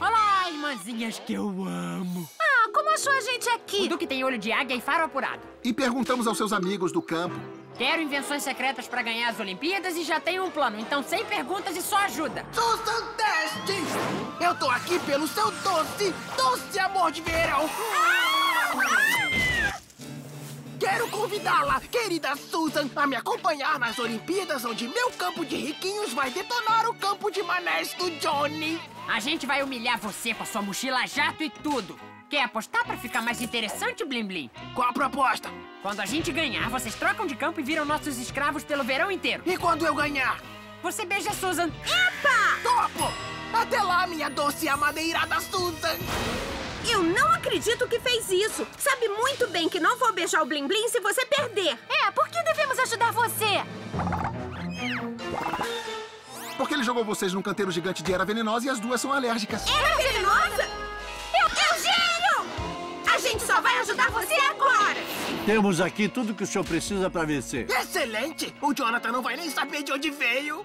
Olá, irmãzinhas que eu amo. Como achou a gente aqui? O Dukey tem olho de águia e faro apurado. E perguntamos aos seus amigos do campo. Quero invenções secretas pra ganhar as Olimpíadas e já tenho um plano. Então, sem perguntas e só ajuda. Susan Test! Eu tô aqui pelo seu doce amor de verão. Ah! Ah! Quero convidá-la, querida Susan, a me acompanhar nas Olimpíadas, onde meu campo de riquinhos vai detonar o campo de manés do Johnny. A gente vai humilhar você com a sua mochila jato e tudo. Quer apostar pra ficar mais interessante, Blim Blim? Qual a proposta? Quando a gente ganhar, vocês trocam de campo e viram nossos escravos pelo verão inteiro. E quando eu ganhar? Você beija a Susan. Epa! Topo! Até lá, minha doce e amadeirada Susan! Eu não acredito que fez isso. Sabe muito bem que não vou beijar o Blim Blim se você perder. É, por que devemos ajudar você? Porque ele jogou vocês num canteiro gigante de era venenosa e as duas são alérgicas. Era venenosa? Eugênio! A gente só vai ajudar você agora! Temos aqui tudo que o senhor precisa pra vencer. Excelente! O Jonathan não vai nem saber de onde veio.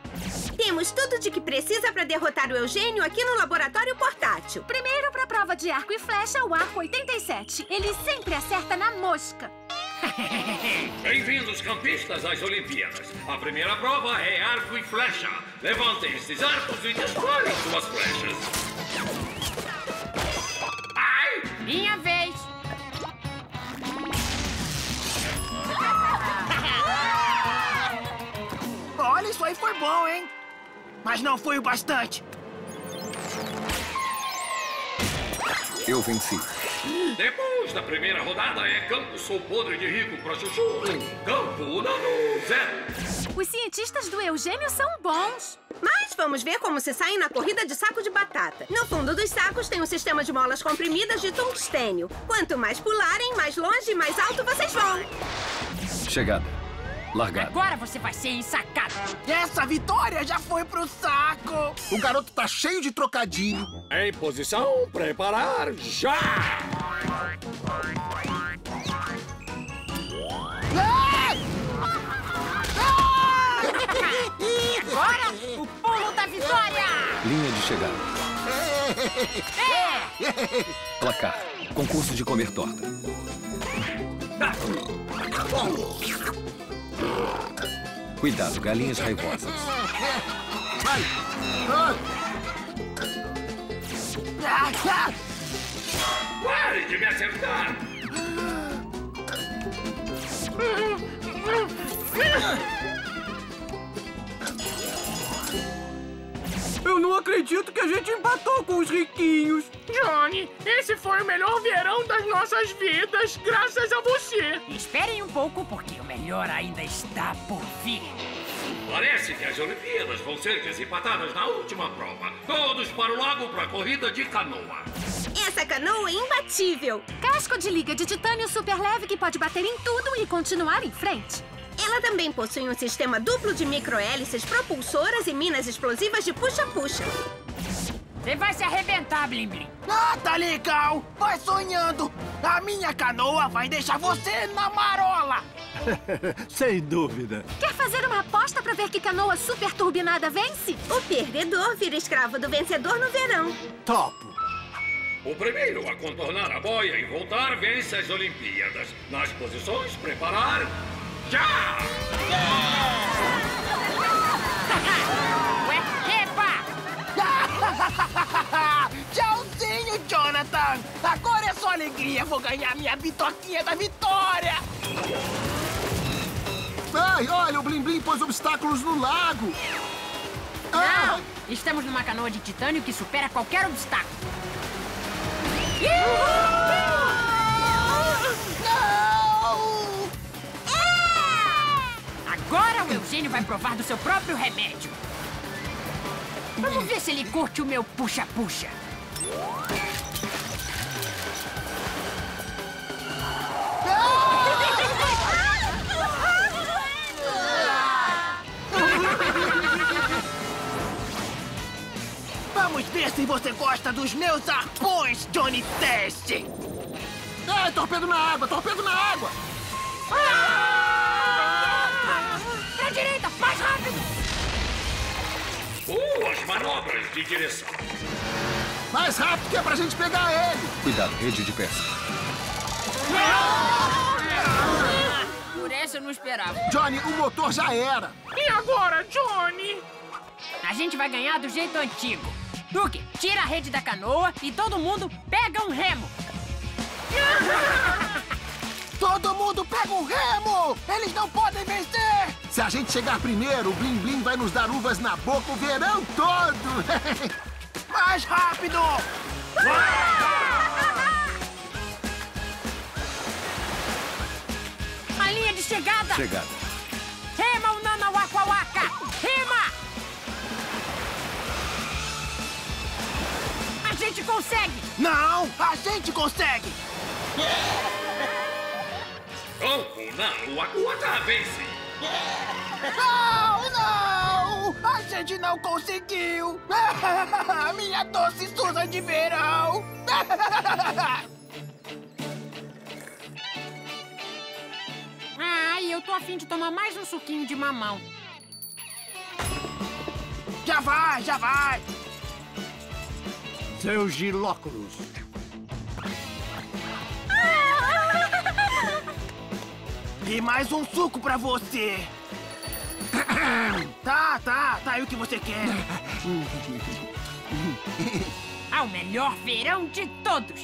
Temos tudo de que precisa pra derrotar o Eugênio aqui no laboratório portátil. Primeiro, pra prova de arco e flecha, o arco 87. Ele sempre acerta na mosca. Bem-vindos, campistas, às Olimpíadas. A primeira prova é arco e flecha. Levantem esses arcos e descolhem suas flechas. Minha vez! Olha, isso aí foi bom, hein? Mas não foi o bastante. Eu venci. Depois da primeira rodada é campo sou podre de rico pra chuchu. Campo Unanauaka zero. Os cientistas do Eugênio são bons. Mas vamos ver como se saem na corrida de saco de batata. No fundo dos sacos tem um sistema de molas comprimidas de tungstênio. Quanto mais pularem, mais longe e mais alto vocês vão. Chegada. Largada. Agora você vai ser ensacado. Essa vitória já foi pro saco. O garoto tá cheio de trocadilho. Em posição, preparar, já! Ah! Ah! E agora, o pulo da vitória! Linha de chegada. É! Placar. Concurso de comer torta. Cuidado, galinhas raivosas. Vai! Pare de me acertar! Eu não acredito que a gente empatou com os riquinhos. Johnny, esse foi o melhor verão das nossas vidas, graças a você. Esperem um pouco, porque o melhor ainda está por vir. Parece que as Olimpíadas vão ser desempatadas na última prova. Todos para o lago para a corrida de canoa. Essa canoa é imbatível. Casco de liga de titânio super leve que pode bater em tudo e continuar em frente. Ela também possui um sistema duplo de microhélices propulsoras e minas explosivas de puxa-puxa. Você vai se arrebentar, Blim Blim. Ah, tá legal. Vai sonhando. A minha canoa vai deixar você na marola. Sem dúvida. Quer fazer uma aposta pra ver que canoa super turbinada vence? O perdedor vira escravo do vencedor no verão. Topo. O primeiro a contornar a boia e voltar vence as Olimpíadas. Nas posições, preparar... Já! Ué, epa! Tchauzinho, Jonathan! Agora é só alegria, vou ganhar minha bitoquinha da vitória! Ai, olha, o Blim Blim pôs obstáculos no lago! Ah! Não! Estamos numa canoa de titânio que supera qualquer obstáculo! Agora o Eugênio vai provar do seu próprio remédio. Vamos ver se ele curte o meu puxa-puxa. Vamos ver se você gosta dos meus arpões, Johnny Test. É, torpedo na água, torpedo na água. Direita, mais rápido! As manobras de direção. Mais rápido que é pra gente pegar ele. Cuidado, rede de pesca. Por essa eu não esperava. Johnny, o motor já era. E agora, Johnny? A gente vai ganhar do jeito antigo. Dukey, tira a rede da canoa e todo mundo pega um remo. Tô Todo mundo pega o remo! Eles não podem vencer! Se a gente chegar primeiro, o Blim Blim vai nos dar uvas na boca o verão todo! Mais rápido! A linha de chegada! Chegada! Rema, Unanauaka Waka! Rema! A gente consegue! Não! A gente consegue! Oh, Unanauaka Waka vence! Não, não! A gente não conseguiu! Minha doce Susan de verão! Ai, eu tô a fim de tomar mais um suquinho de mamão. Já vai, já vai! Seu gilóculos. E mais um suco pra você. Tá, é o que você quer. Ao melhor verão de todos.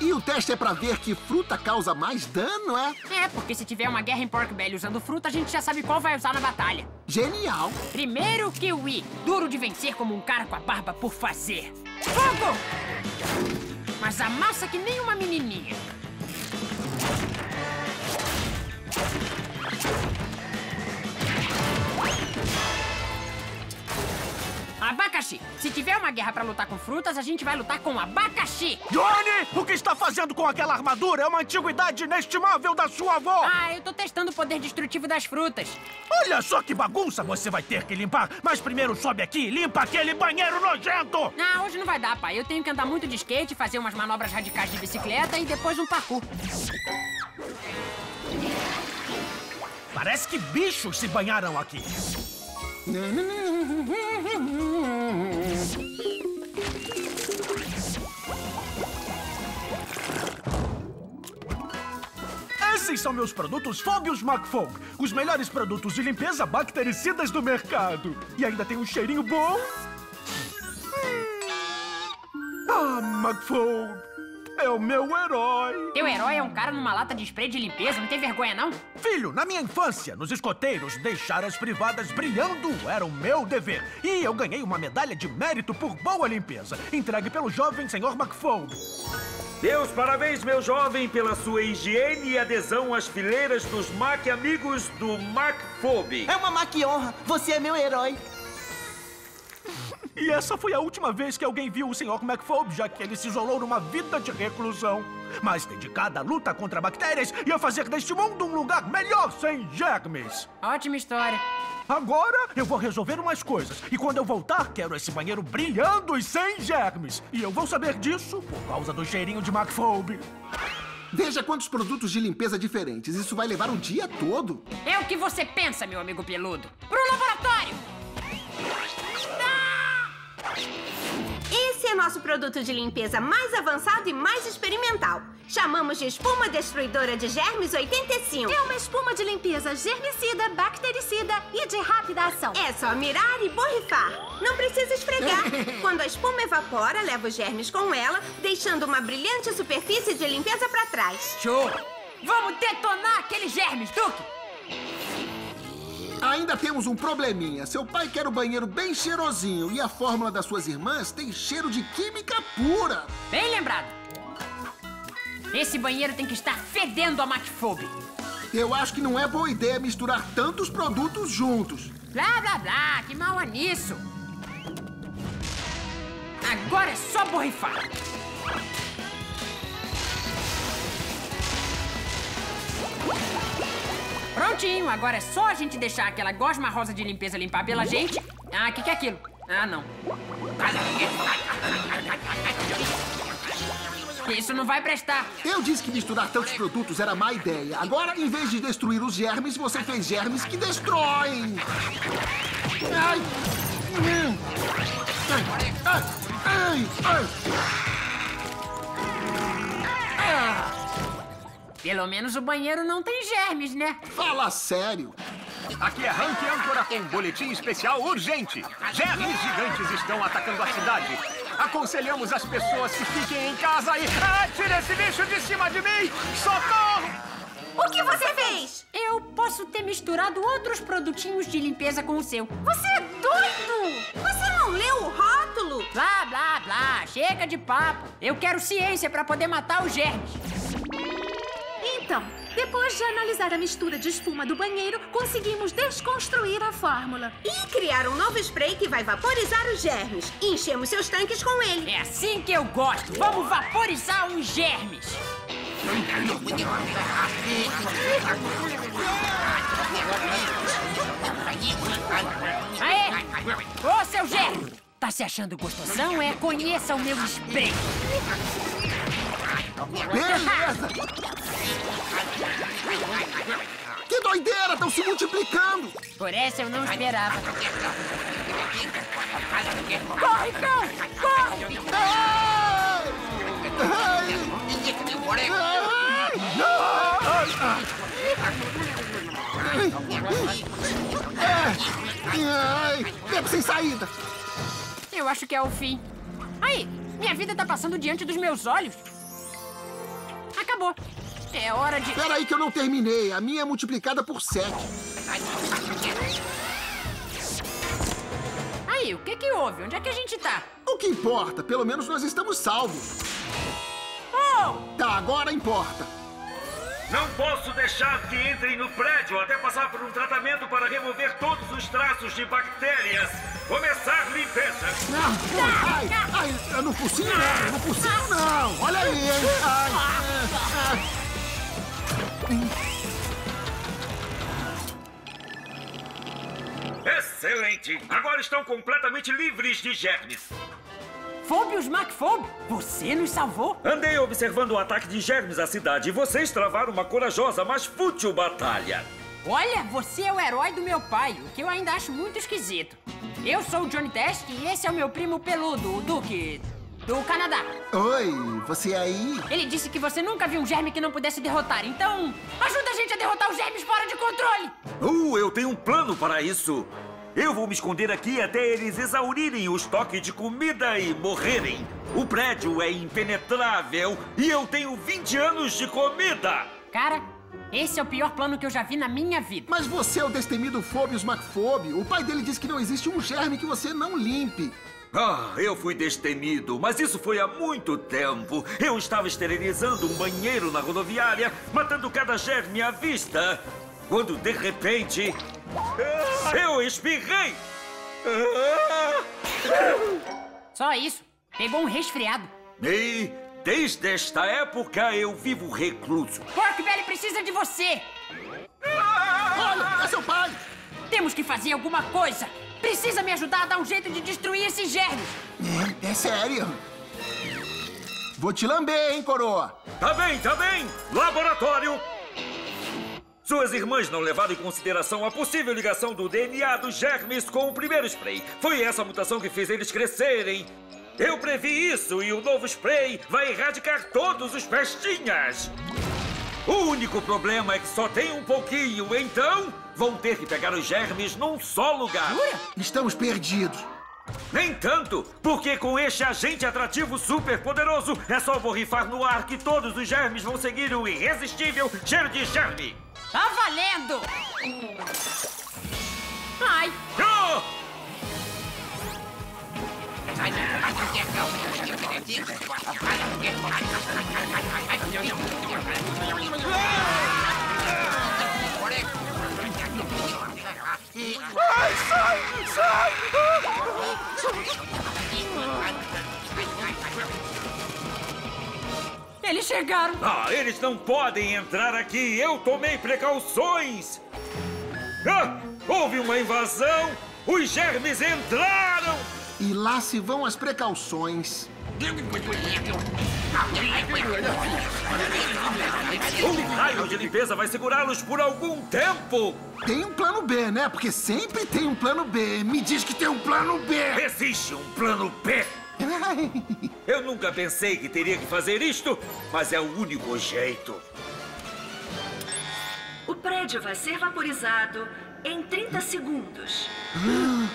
E o teste é pra ver que fruta causa mais dano, é? É, porque se tiver uma guerra em Pork Belly usando fruta, a gente já sabe qual vai usar na batalha. Genial. Primeiro kiwi, duro de vencer como um cara com a barba por fazer. Fogo! Mas amassa que nem uma menininha. Abacaxi, se tiver uma guerra pra lutar com frutas, a gente vai lutar com abacaxi. Johnny, o que está fazendo com aquela armadura? É uma antiguidade inestimável da sua avó. Ah, eu tô testando o poder destrutivo das frutas. Olha só que bagunça, você vai ter que limpar. Mas primeiro sobe aqui e limpa aquele banheiro nojento. Ah, hoje não vai dar, pai. Eu tenho que andar muito de skate, fazer umas manobras radicais de bicicleta e depois um parkour. Parece que bichos se banharam aqui. Esses são meus produtos Phobius Macphob, os melhores produtos de limpeza bactericidas do mercado. E ainda tem um cheirinho bom. Ah, Macphob, é o meu herói. Teu herói é um cara numa lata de spray de limpeza, não tem vergonha, não? Filho, na minha infância, nos escoteiros, deixar as privadas brilhando era o meu dever. E eu ganhei uma medalha de mérito por boa limpeza, entregue pelo jovem senhor MacFobe. Deus, parabéns, meu jovem, pela sua higiene e adesão às fileiras dos Mac amigos do MacFobe. É uma Mac honra, você é meu herói. E essa foi a última vez que alguém viu o Sr. MacFobe, já que ele se isolou numa vida de reclusão. Mas dedicada à luta contra bactérias e a fazer deste mundo um lugar melhor sem germes. Ótima história. Agora eu vou resolver umas coisas. E quando eu voltar, quero esse banheiro brilhando e sem germes. E eu vou saber disso por causa do cheirinho de MacFobe. Veja quantos produtos de limpeza diferentes. Isso vai levar o dia todo. É o que você pensa, meu amigo peludo. Pro laboratório! Esse é nosso produto de limpeza mais avançado e mais experimental. Chamamos de espuma destruidora de germes 85. É uma espuma de limpeza germicida, bactericida e de rápida ação. É só mirar e borrifar. Não precisa esfregar. Quando a espuma evapora, leva os germes com ela, deixando uma brilhante superfície de limpeza para trás. Show! Vamos detonar aqueles germes, Dukey! Ainda temos um probleminha. Seu pai quer o banheiro bem cheirosinho e a fórmula das suas irmãs tem cheiro de química pura. Bem lembrado. Esse banheiro tem que estar fedendo a MacFobe. Eu acho que não é boa ideia misturar tantos produtos juntos. Blá, blá, blá. Que mal há nisso. Agora é só borrifar. Prontinho, agora é só a gente deixar aquela gosma rosa de limpeza limpar pela gente. Ah, o que é aquilo? Ah, não. Isso não vai prestar. Eu disse que misturar tantos produtos era má ideia. Agora, em vez de destruir os germes, você fez germes que destroem. Ai! Ai! Ai! Ai! Ah! Pelo menos o banheiro não tem germes, né? Fala sério! Aqui é Rank Âncora com um boletim especial urgente! Germes gigantes estão atacando a cidade! Aconselhamos as pessoas que fiquem em casa e... Ah, tira esse lixo de cima de mim! Socorro! O que você fez? Eu posso ter misturado outros produtinhos de limpeza com o seu. Você é doido! Você não leu o rótulo? Blá, blá, blá. Chega de papo. Eu quero ciência pra poder matar os germes. Então, depois de analisar a mistura de espuma do banheiro, conseguimos desconstruir a fórmula. E criar um novo spray que vai vaporizar os germes. E enchemos seus tanques com ele. É assim que eu gosto. Vamos vaporizar os germes. Aê! Ô, seu germe! Tá se achando gostosão? É, conheça o meu spray! Beleza! Que doideira! Estão se multiplicando! Por essa eu não esperava. Corre, cão! Corre! Tempo sem saída. Eu acho que é o fim. Aí, minha vida tá passando diante dos meus olhos. Acabou. É hora de... Peraí que eu não terminei. A minha é multiplicada por 7. Aí, o que que houve? Onde é que a gente tá? O que importa? Pelo menos nós estamos salvos. Oh! Tá, agora importa. Não posso deixar que entrem no prédio até passar por um tratamento para remover todos os traços de bactérias. Começar limpeza. Ai, ai, eu não consigo não, Olha aí, hein? Ai, Excelente! Agora estão completamente livres de germes. Phobius Macphob, você nos salvou? Andei observando o ataque de germes à cidade e vocês travaram uma corajosa, mas fútil batalha. Olha, você é o herói do meu pai, o que eu ainda acho muito esquisito. Eu sou o Johnny Test e esse é o meu primo peludo, o Dukey, do Canadá. Oi, você aí? Ele disse que você nunca viu um germe que não pudesse derrotar, então ajuda a gente a derrotar os germes fora de controle. Eu tenho um plano para isso. Eu vou me esconder aqui até eles exaurirem o estoque de comida e morrerem. O prédio é impenetrável e eu tenho 20 anos de comida. Cara, esse é o pior plano que eu já vi na minha vida. Mas você é o destemido Phobius Macphob. O pai dele disse que não existe um germe que você não limpe. Ah, eu fui destemido, mas isso foi há muito tempo. Eu estava esterilizando um banheiro na rodoviária, matando cada germe à vista. Quando, de repente... Eu espirrei! Só isso. Pegou um resfriado. E desde esta época eu vivo recluso. Pork Belly precisa de você! Olha, é seu pai! Temos que fazer alguma coisa! Precisa me ajudar a dar um jeito de destruir esses germes! É sério? Vou te lamber, hein, coroa? Tá bem, tá bem! Laboratório! Suas irmãs não levaram em consideração a possível ligação do DNA dos germes com o primeiro spray. Foi essa mutação que fez eles crescerem. Eu previ isso e o novo spray vai erradicar todos os pestinhas. O único problema é que só tem um pouquinho, então vão ter que pegar os germes num só lugar. Jura? Estamos perdidos. Nem tanto, porque com este agente atrativo super poderoso é só borrifar no ar que todos os germes vão seguir o irresistível cheiro de germe. Tá valendo! Ai! Oh! Ai, sai! Sai! Eles chegaram! Ah, eles não podem entrar aqui! Eu tomei precauções! Ah, houve uma invasão! Os germes entraram! E lá se vão as precauções. Um raio de limpeza vai segurá-los por algum tempo! Tem um plano B, né? Porque sempre tem um plano B. Me diz que tem um plano B! Existe um plano B! Eu nunca pensei que teria que fazer isto, mas é o único jeito. O prédio vai ser vaporizado em 30 segundos.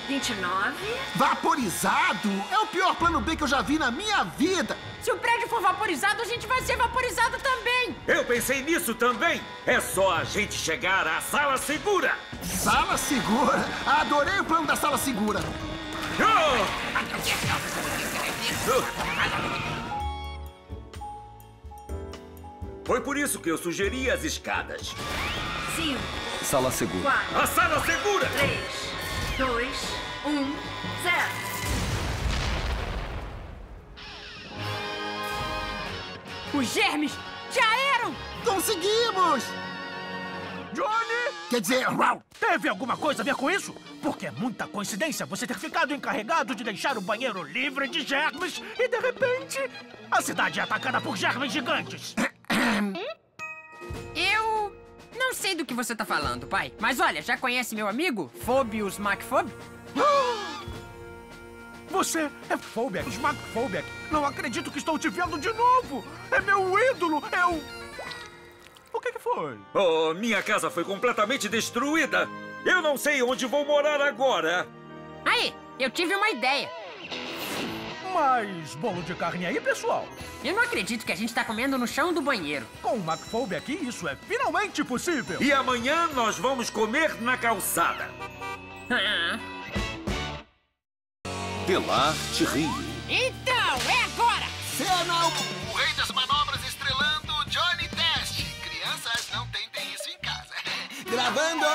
29... Vaporizado? É o pior plano B que eu já vi na minha vida. Se o prédio for vaporizado, a gente vai ser vaporizado também. Eu pensei nisso também. É só a gente chegar à sala segura. Sala segura? Adorei o plano da sala segura. Foi por isso que eu sugeri as escadas. 5. Sala segura. 4. A sala segura! 3, 2, 1, 0. Os germes já eram! Conseguimos! Johnny! Quer dizer, teve alguma coisa a ver com isso? Porque é muita coincidência você ter ficado encarregado de deixar o banheiro livre de germes e, de repente, a cidade é atacada por germes gigantes. Eu não sei do que você tá falando, pai. Mas olha, já conhece meu amigo, Phobius Macphob? Você é Phobius Macphob. Não acredito que estou te vendo de novo. É meu ídolo, O que foi? Oh, minha casa foi completamente destruída. Eu não sei onde vou morar agora. Aí, eu tive uma ideia. Mais bolo de carne aí, pessoal. Eu não acredito que a gente tá comendo no chão do banheiro. Com o MacFobe aqui, isso é finalmente possível. E amanhã nós vamos comer na calçada. Pelarte Rio. Então, é agora. Cena 1. O rei das manobras estrelando Johnny Test. Crianças, não tentem isso em casa. Gravando.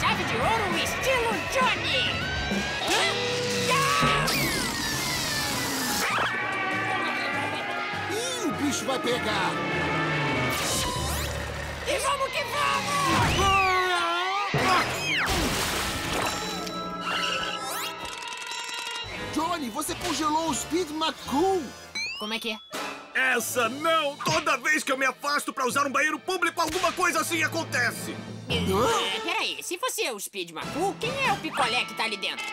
Chave de ouro, estilo Johnny! Ih, o bicho vai pegar! E vamos que vamos! Johnny, você congelou o Speed McCool! Como é que é? Essa não! Toda vez que eu me afasto pra usar um banheiro público, alguma coisa assim acontece! Peraí, se você é o Speed McCool, quem é o picolé que tá ali dentro?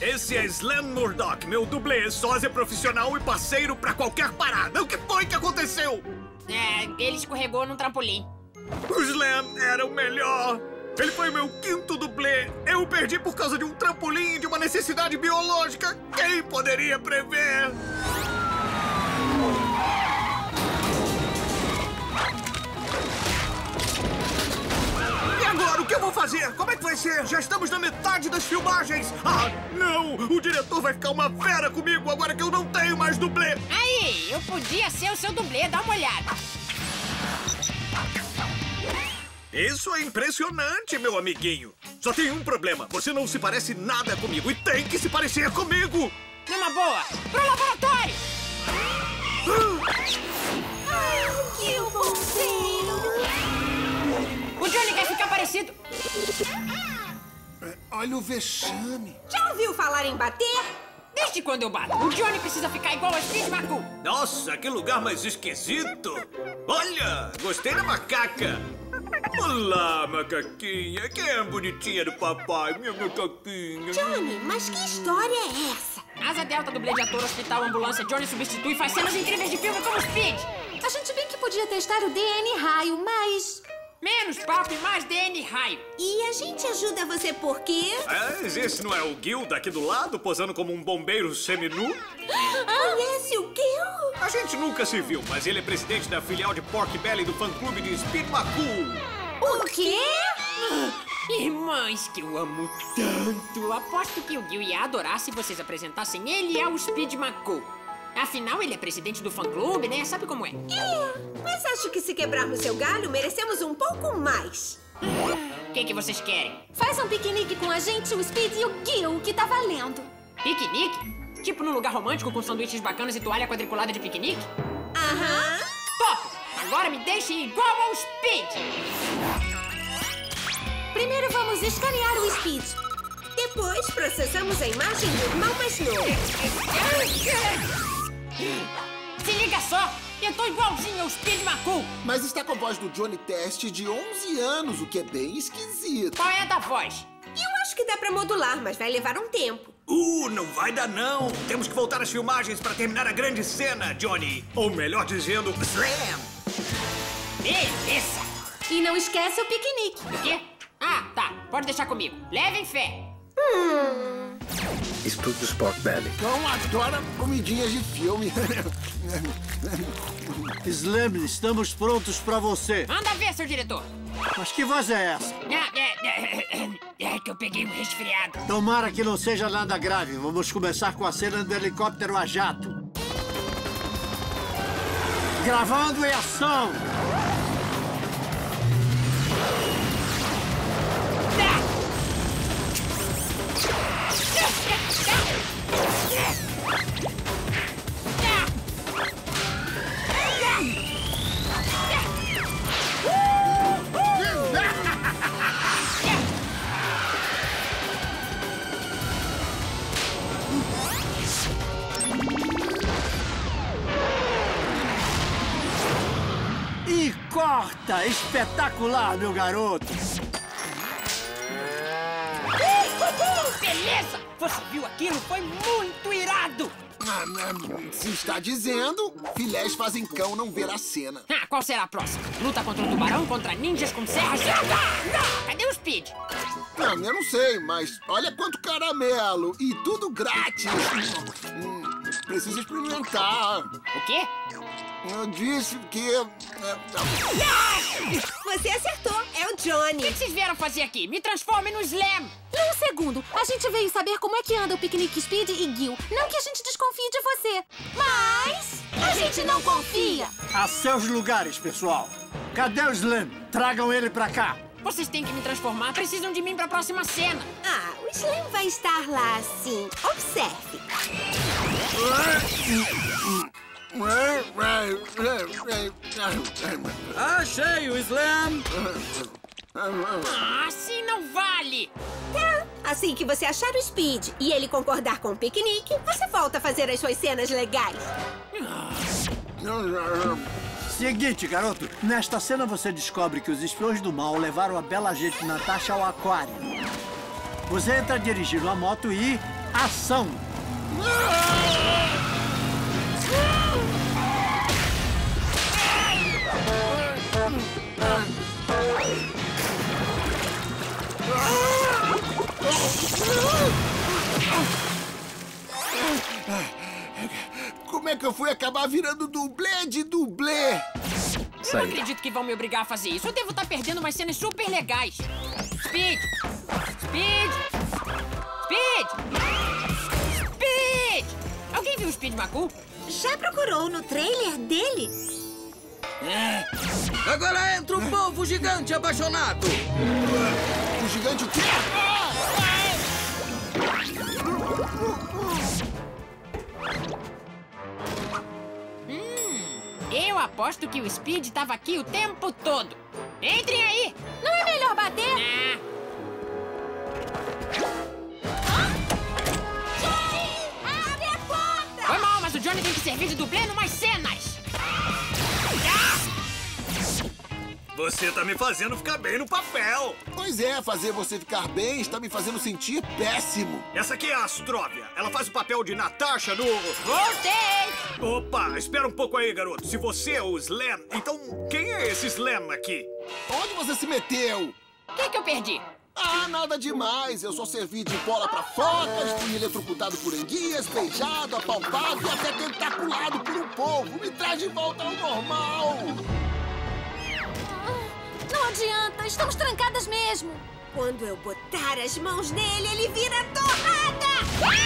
Esse é Slam Murdock, meu dublê, sósia profissional e parceiro pra qualquer parada. O que foi que aconteceu? Ele escorregou num trampolim. O Slam era o melhor. Ele foi meu quinto dublê. Eu o perdi por causa de um trampolim e de uma necessidade biológica. Quem poderia prever? Agora, o que eu vou fazer? Como é que vai ser? Já estamos na metade das filmagens! Ah, não! O diretor vai ficar uma fera comigo agora que eu não tenho mais dublê! Aí, eu podia ser o seu dublê, dá uma olhada! Isso é impressionante, meu amiguinho! Só tem um problema, você não se parece nada comigo e tem que se parecer comigo! Numa boa, pro laboratório! Que bonzinho! O Johnny quer ficar parecido. Olha o vexame. Já ouviu falar em bater? Desde quando eu bato? O Johnny precisa ficar igual a Speed McCool. Nossa, que lugar mais esquisito. Olha, gostei da macaca. Olá, macaquinha. Quem é a bonitinha do papai, minha macaquinha? Johnny, mas que história é essa? Asa Delta, dublê de ator, hospital, ambulância, Johnny substitui, faz cenas incríveis de filme como Speed. A gente bem que podia testar o DNA raio, mas... Menos papo e mais DNA raio. E a gente ajuda você por quê? Esse não é o Gil daqui do lado, posando como um bombeiro seminu? Conhece o Gil? A gente nunca se viu, mas ele é presidente da filial de Pork Belly do fã-clube de Speed McCool. O quê? Irmãs, que eu amo tanto. Aposto que o Gil ia adorar se vocês apresentassem ele ao Speed McCool. Afinal, ele é presidente do fã-clube, né? Sabe como é? Mas acho que se quebrarmos seu galho, merecemos um pouco mais. O que vocês querem? Faz um piquenique com a gente, o Speed e o Gil, que tá valendo. Piquenique? Tipo num lugar romântico com sanduíches bacanas e toalha quadriculada de piquenique? Aham. Topo! Agora me deixem igual ao Speed! Primeiro vamos escanear o Speed. Depois processamos a imagem do irmão mais novo. Se liga só! Eu tô igualzinho ao Speed McCool. Mas está com a voz do Johnny Test de 11 anos, o que é bem esquisito. Qual é a da voz? Eu acho que dá pra modular, mas vai levar um tempo. Não vai dar não. Temos que voltar às filmagens pra terminar a grande cena, Johnny. Ou melhor dizendo, Slam. Beleza. E não esquece o piquenique. O quê? Ah, tá. Pode deixar comigo. Levem fé. Estúdios Pork Belly. Então adora comidinhas de filme. Slam, estamos prontos pra você. Manda ver, seu diretor. Mas que voz é essa? É que eu peguei um resfriado. Tomara que não seja nada grave. Vamos começar com a cena do helicóptero a jato. Gravando em ação. E corta! Espetacular, meu garoto! Beleza! Você viu aquilo? Foi muito irado! Se está dizendo, filés fazem cão não ver a cena. Qual será a próxima? Luta contra o tubarão, contra ninjas com serras? Cadê o Speed? Eu não sei, mas olha quanto caramelo! E tudo grátis! Preciso experimentar. O quê? Eu disse que... Você acertou, é o Johnny. O que vocês vieram fazer aqui? Me transformem no Slam. Um segundo, a gente veio saber como é que anda o piquenique Speed e Gil. Não que a gente desconfie de você, mas a gente não confia. A seus lugares, pessoal. Cadê o Slam? Tragam ele pra cá. Vocês têm que me transformar, precisam de mim pra próxima cena. O Slam vai estar lá, sim. Observe. Achei o Slam! Assim não vale! Tá, assim que você achar o Speed e ele concordar com o piquenique, você volta a fazer as suas cenas legais. Seguinte, garoto. Nesta cena você descobre que os espiões do mal levaram a bela gente Natasha ao aquário. Você entra dirigindo a moto e... ação! Como é que eu fui acabar virando dublê de dublê? Eu não acredito que vão me obrigar a fazer isso. Eu devo estar perdendo umas cenas super legais. Speed! Speed! Speed! Speed! Alguém viu o Speed McCool? Já procurou no trailer dele? Agora entra um povo gigante apaixonado! O gigante o quê? Eu aposto que o Speed estava aqui o tempo todo! Entrem aí! Não é melhor bater? Abre a porta! Foi mal, mas o Johnny tem que servir de dublê numas cenas! Você tá me fazendo ficar bem no papel. Pois é, fazer você ficar bem está me fazendo sentir péssimo. Essa aqui é a Astróvia. Ela faz o papel de Natasha no... Voltei! Opa, espera um pouco aí, garoto. Se você é o Slam, então quem é esse Slam aqui? Onde você se meteu? O que eu perdi? Nada demais. Eu só servi de bola pra focas, fui eletrocutado por enguias, beijado, apalpado e até tentaculado por um povo. Me traz de volta ao normal. Não adianta, estamos trancadas mesmo. Quando eu botar as mãos nele, ele vira torrada!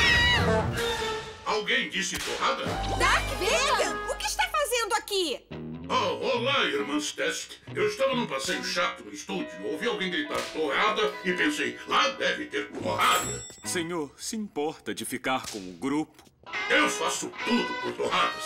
Alguém disse torrada? Dark Vegan, o que está fazendo aqui? Olá, irmãs Test. Eu estava num passeio chato no estúdio, ouvi alguém gritar torrada e pensei, lá deve ter torrada. Senhor, se importa de ficar com o grupo? Eu faço tudo por torradas.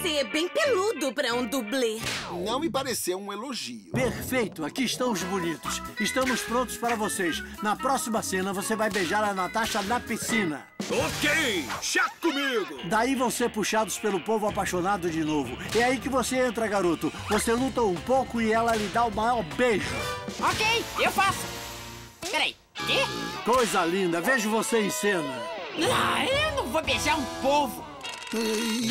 você é bem peludo pra um dublê. Não me pareceu um elogio. Perfeito, aqui estão os bonitos. Estamos prontos para vocês. Na próxima cena você vai beijar a Natasha na piscina. Ok, chato comigo. Daí vão ser puxados pelo povo apaixonado de novo. É aí que você entra, garoto. Você luta um pouco e ela lhe dá o maior beijo. Ok, eu faço. Peraí, quê? Coisa linda, vejo você em cena. Ah, eu não vou beijar um povo.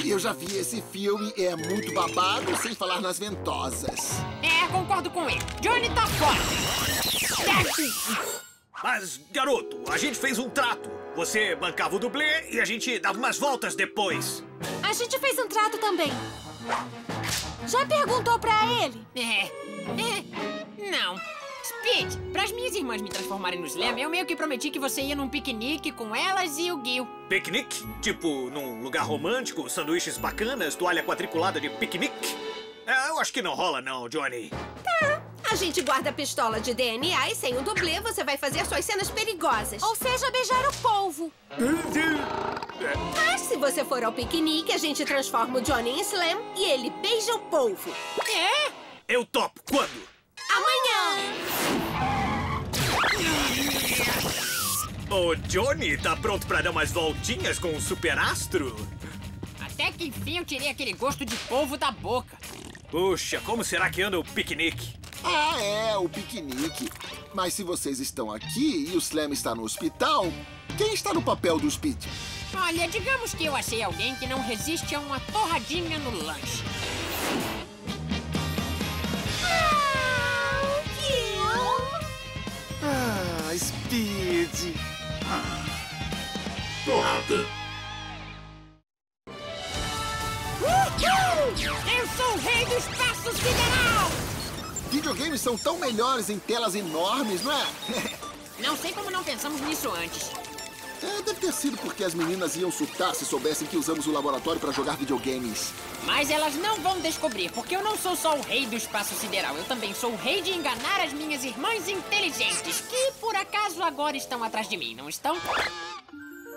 Eu já vi esse filme, é muito babado, sem falar nas ventosas. É, concordo com ele. Johnny tá fora. Mas, garoto, a gente fez um trato. Você bancava o dublê e a gente dava umas voltas depois. A gente fez um trato também. Já perguntou pra ele? Não. Speed, pras minhas irmãs me transformarem no Slam, eu meio que prometi que você ia num piquenique com elas e o Gil. Piquenique? Tipo, num lugar romântico, sanduíches bacanas, toalha quadriculada de piquenique? Ah, eu acho que não rola não, Johnny. Tá. A gente guarda a pistola de DNA e sem o dublê você vai fazer suas cenas perigosas. Ou seja, beijar o polvo. Mas se você for ao piquenique, a gente transforma o Johnny em Slam e ele beija o polvo. É? Eu topo. Quando? Amanhã! O Johnny tá pronto pra dar umas voltinhas com o superastro? Até que enfim eu tirei aquele gosto de polvo da boca. Puxa, como será que anda o piquenique? Ah, é, o piquenique. Mas se vocês estão aqui e o Slam está no hospital, quem está no papel do Speed? Olha, digamos que eu achei alguém que não resiste a uma torradinha no lanche. Ah, Speed! Torrada! Eu sou o Rei do Espaço Sideral! Videogames são tão melhores em telas enormes, não é? Não sei como não pensamos nisso antes. É, deve ter sido porque as meninas iam surtar se soubessem que usamos o laboratório para jogar videogames. Mas elas não vão descobrir, porque eu não sou só o Rei do Espaço Sideral. Eu também sou o rei de enganar as minhas irmãs inteligentes, que por acaso agora estão atrás de mim, não estão?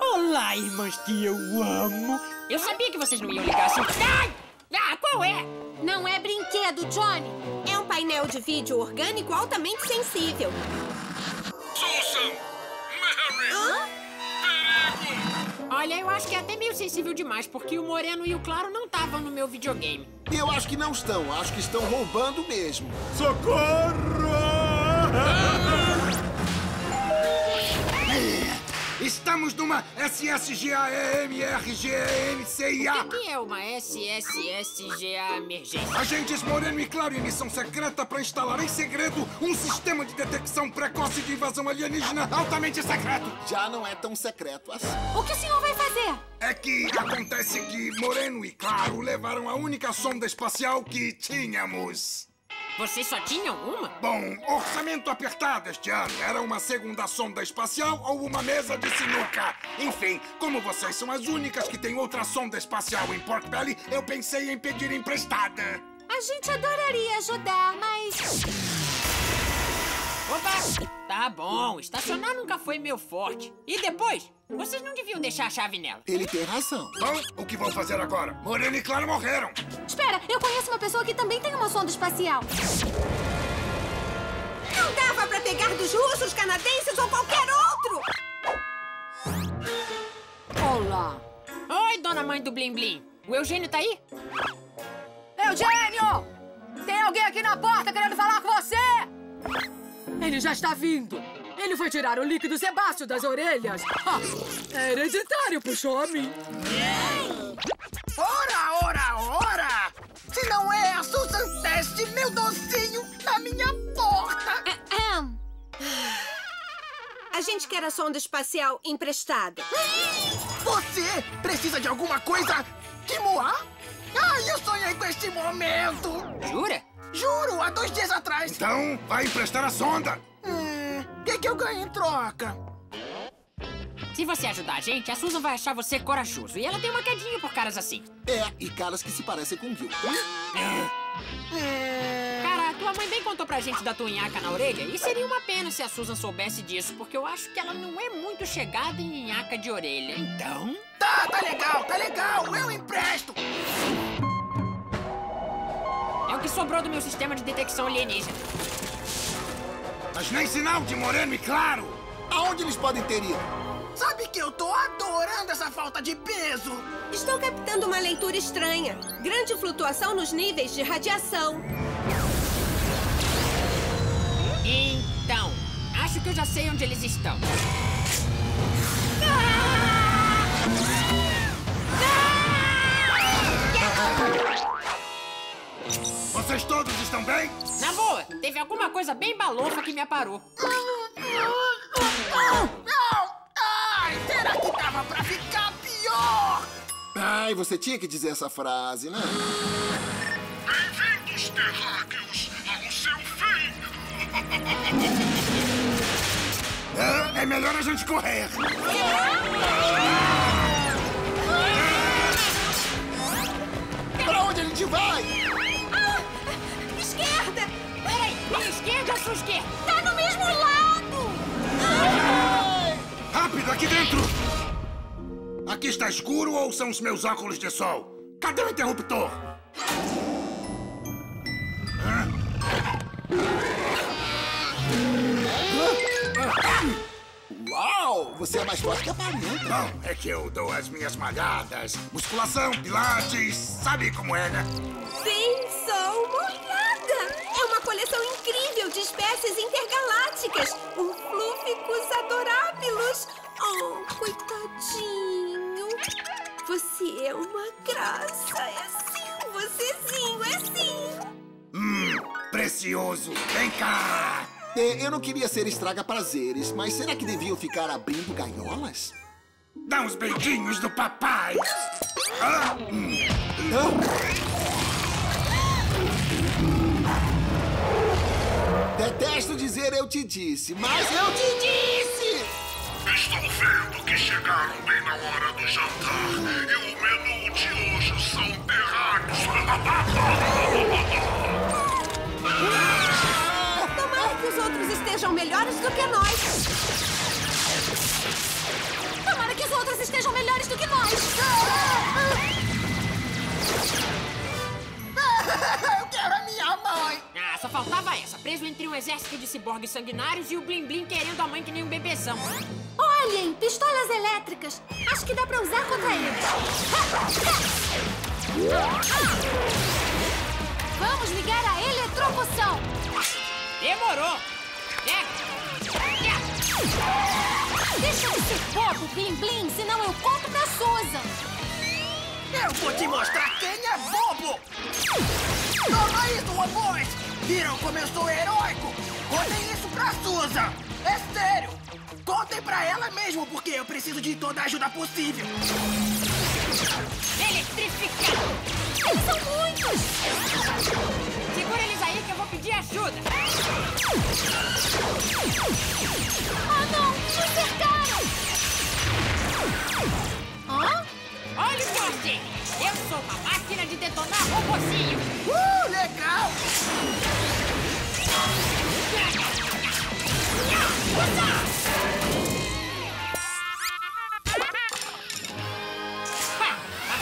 Olá, irmãs que eu amo. Eu sabia que vocês não iam ligar assim. Ai! Ah, qual é? Não é brinquedo, Johnny. É um painel de vídeo orgânico altamente sensível. Susan! Mary! Hã? Perigo! Olha, eu acho que é até meio sensível demais, porque o moreno e o claro não estavam no meu videogame. Eu acho que não estão. Acho que estão roubando mesmo. Socorro! Estamos numa SSGAEMRGEMCIA. O que é uma SSSGA emergência? Agentes Moreno e Claro em missão secreta para instalar em segredo um sistema de detecção precoce de invasão alienígena altamente secreto. Já não é tão secreto assim. O que o senhor vai fazer? É que acontece que Moreno e Claro levaram a única sonda espacial que tínhamos. Vocês só tinham uma? Bom, orçamento apertado este ano. Era uma segunda sonda espacial ou uma mesa de sinuca. Enfim, como vocês são as únicas que têm outra sonda espacial em Pork Belly, eu pensei em pedir emprestada. A gente adoraria ajudar, mas... Opa! Tá bom, estacionar nunca foi meu forte. E depois, vocês não deviam deixar a chave nela. Ele tem razão. Bom, o que vão fazer agora? Moreno e Claro morreram. Espera, eu conheço uma pessoa que também tem uma sonda espacial. Não dava pra pegar dos russos, canadenses ou qualquer outro! Olá. Oi, dona mãe do Blim Blim. O Eugênio tá aí? Eugênio! Tem alguém aqui na porta querendo falar com você! Ele já está vindo. Ele foi tirar o líquido sebáceo das orelhas. Ah, é hereditário, puxou a mim. Ora, ora, ora! Se não é a Susan Test, meu docinho, na minha porta. A gente quer a sonda espacial emprestada. Você precisa de alguma coisa que moar? Ai, eu sonhei com este momento. Jura? Juro, há 2 dias atrás. Então, vai emprestar a sonda. O que eu ganho em troca? Se você ajudar a gente, a Susan vai achar você corajoso. E ela tem uma quedinha por caras assim. É, e caras que se parecem com o Gil. Cara, tua mãe bem contou pra gente da tunhaca na orelha. E seria uma pena se a Susan soubesse disso, porque eu acho que ela não é muito chegada em nhaca de orelha. Então... Tá legal, eu empresto. que sobrou do meu sistema de detecção alienígena. Mas nem sinal de moreno e claro! Aonde eles podem ter ido? Sabe que eu tô adorando essa falta de peso! Estou captando uma leitura estranha. Grande flutuação nos níveis de radiação. Então, acho que eu já sei onde eles estão. Vocês todos estão bem? Na boa, teve alguma coisa bem balofa que me aparou. Ai, será que dava pra ficar pior? Ai, você tinha que dizer essa frase, né? Bem-vindos, terráqueos, ao seu fim! É melhor a gente correr! Pra onde a gente vai? Minha esquerda ou sua esquerda? Tá no mesmo lado! Ai! Rápido, aqui dentro! Aqui está escuro ou são os meus óculos de sol? Cadê o interruptor? Hã? Uau! Você é mais forte que a parede. Não, é que eu dou as minhas malhadas. Musculação, pilates, sabe como é, né? Sim, sou molhada! É uma coleção incrível de espécies intergalácticas. Flúficos adorábilos. Oh, coitadinho. Você é uma graça. É sim, vocêzinho, é sim. Precioso. Vem cá. Eu não queria ser estraga-prazeres, mas será que deviam ficar abrindo gaiolas? Dá uns beijinhos do papai. Detesto dizer eu te disse, mas eu te disse! Estou vendo que chegaram bem na hora do jantar e o menu de hoje são terráqueos. Tomara que os outros estejam melhores do que nós. Tomara que os outros estejam melhores do que nós. Eu quero a minha mãe! Ah, só faltava essa, preso entre um exército de ciborgues sanguinários e o Blim Blim querendo a mãe que nem um bebezão. Olhem, pistolas elétricas. Acho que dá pra usar contra eles. Vamos ligar a eletrocução. Demorou. Deixa de ser bobo, Blim Blim, senão eu conto pra Susan. Eu vou te mostrar quem é bobo! Toma isso, amores! Viram como eu sou heróico? Contem isso pra Susan! É sério! Contem pra ela mesmo, porque eu preciso de toda a ajuda possível! Eletrificado! Eles são muitos! Segura eles aí que eu vou pedir ajuda! Oh não! Me cercaram! Hã? Olhe forte! Eu sou uma máquina de detonar robozinho! Legal!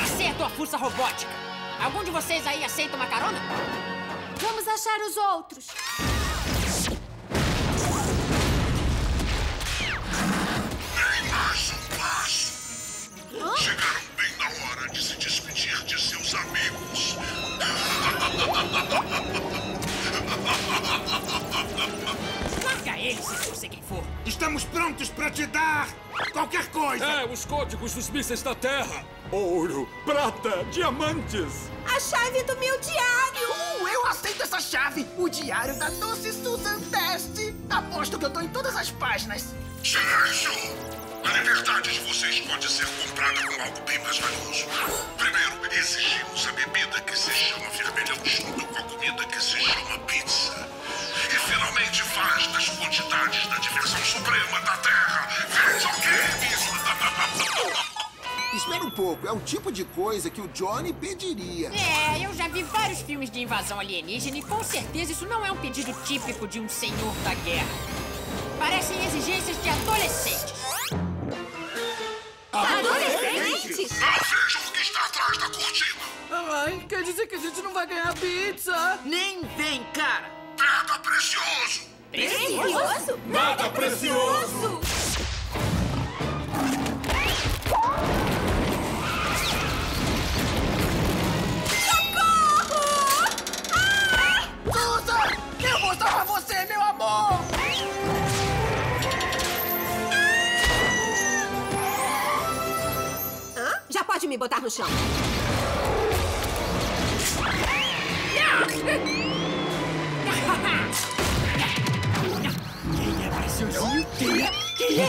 Acerto a força robótica! Algum de vocês aí aceita uma carona? Vamos achar os outros! Chegaram bem na hora de se despedir de seus amigos. Larga eles, se você quem for. Estamos prontos pra te dar qualquer coisa. É, os códigos dos mísseis da Terra. Ouro, prata, diamantes. A chave do meu diário. Eu aceito essa chave. O diário da doce Susan Test. Aposto que eu tô em todas as páginas. Silêncio! A liberdade de vocês pode ser comprada com algo bem mais valioso. Primeiro, exigimos a bebida que se chama vermelhão junto com a comida que se chama pizza. E finalmente faz das quantidades da diversão suprema da Terra. Veja o que é isso! Espera um pouco, é o tipo de coisa que o Johnny pediria. É, eu já vi vários filmes de invasão alienígena e com certeza isso não é um pedido típico de um senhor da guerra. Parecem exigências de adolescentes. Adolescentes? Não vejam o que está atrás da cortina! Ai, quer dizer que a gente não vai ganhar pizza? Nem vem, cara! Nada precioso! Precioso? Nada precioso! Socorro! Ah! Susan! Quero mostrar pra você, meu amor! Hã? Já pode me botar no chão! Quem é preciosinho? Quem é?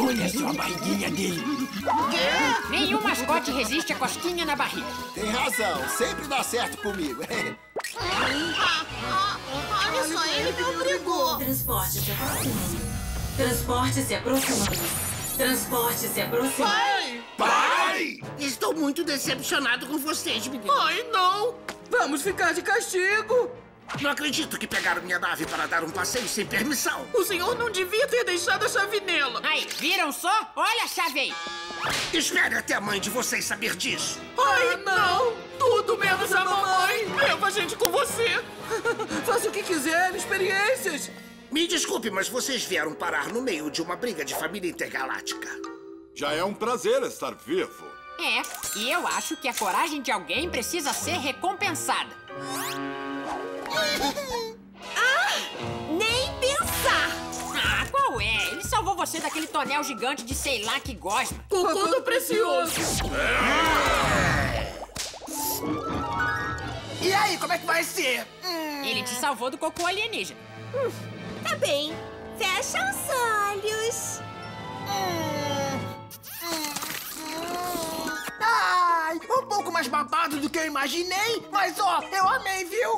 Olha só a barriguinha dele. Nenhum mascote resiste a cosquinha na barriga. Tem razão, sempre dá certo comigo. Olha só, ele me obrigou. Transporte se aproximando. Transporte se aproximando. Transporte se aproximando. Pai! Pai! Estou muito decepcionado com vocês, meninos. Ai, não! Vamos ficar de castigo. Não acredito que pegaram minha nave para dar um passeio sem permissão. O senhor não devia ter deixado a chave nela. Aí, viram só? Olha a chave aí. Espere até a mãe de vocês saber disso. Ai, não! Tudo menos a mamãe. Leva a gente com você. Faça o que quiser, experiências. Me desculpe, mas vocês vieram parar no meio de uma briga de família intergaláctica. Já é um prazer estar vivo. É, e eu acho que a coragem de alguém precisa ser recompensada. Nem pensar! Ah, qual é? Ele salvou você daquele tonel gigante de sei lá que gosma. Cocô do precioso! E aí, como é que vai ser? Ele te salvou do cocô alienígena. Tá bem. Fecha os olhos. Ai, um pouco mais babado do que eu imaginei, mas ó, eu amei, viu?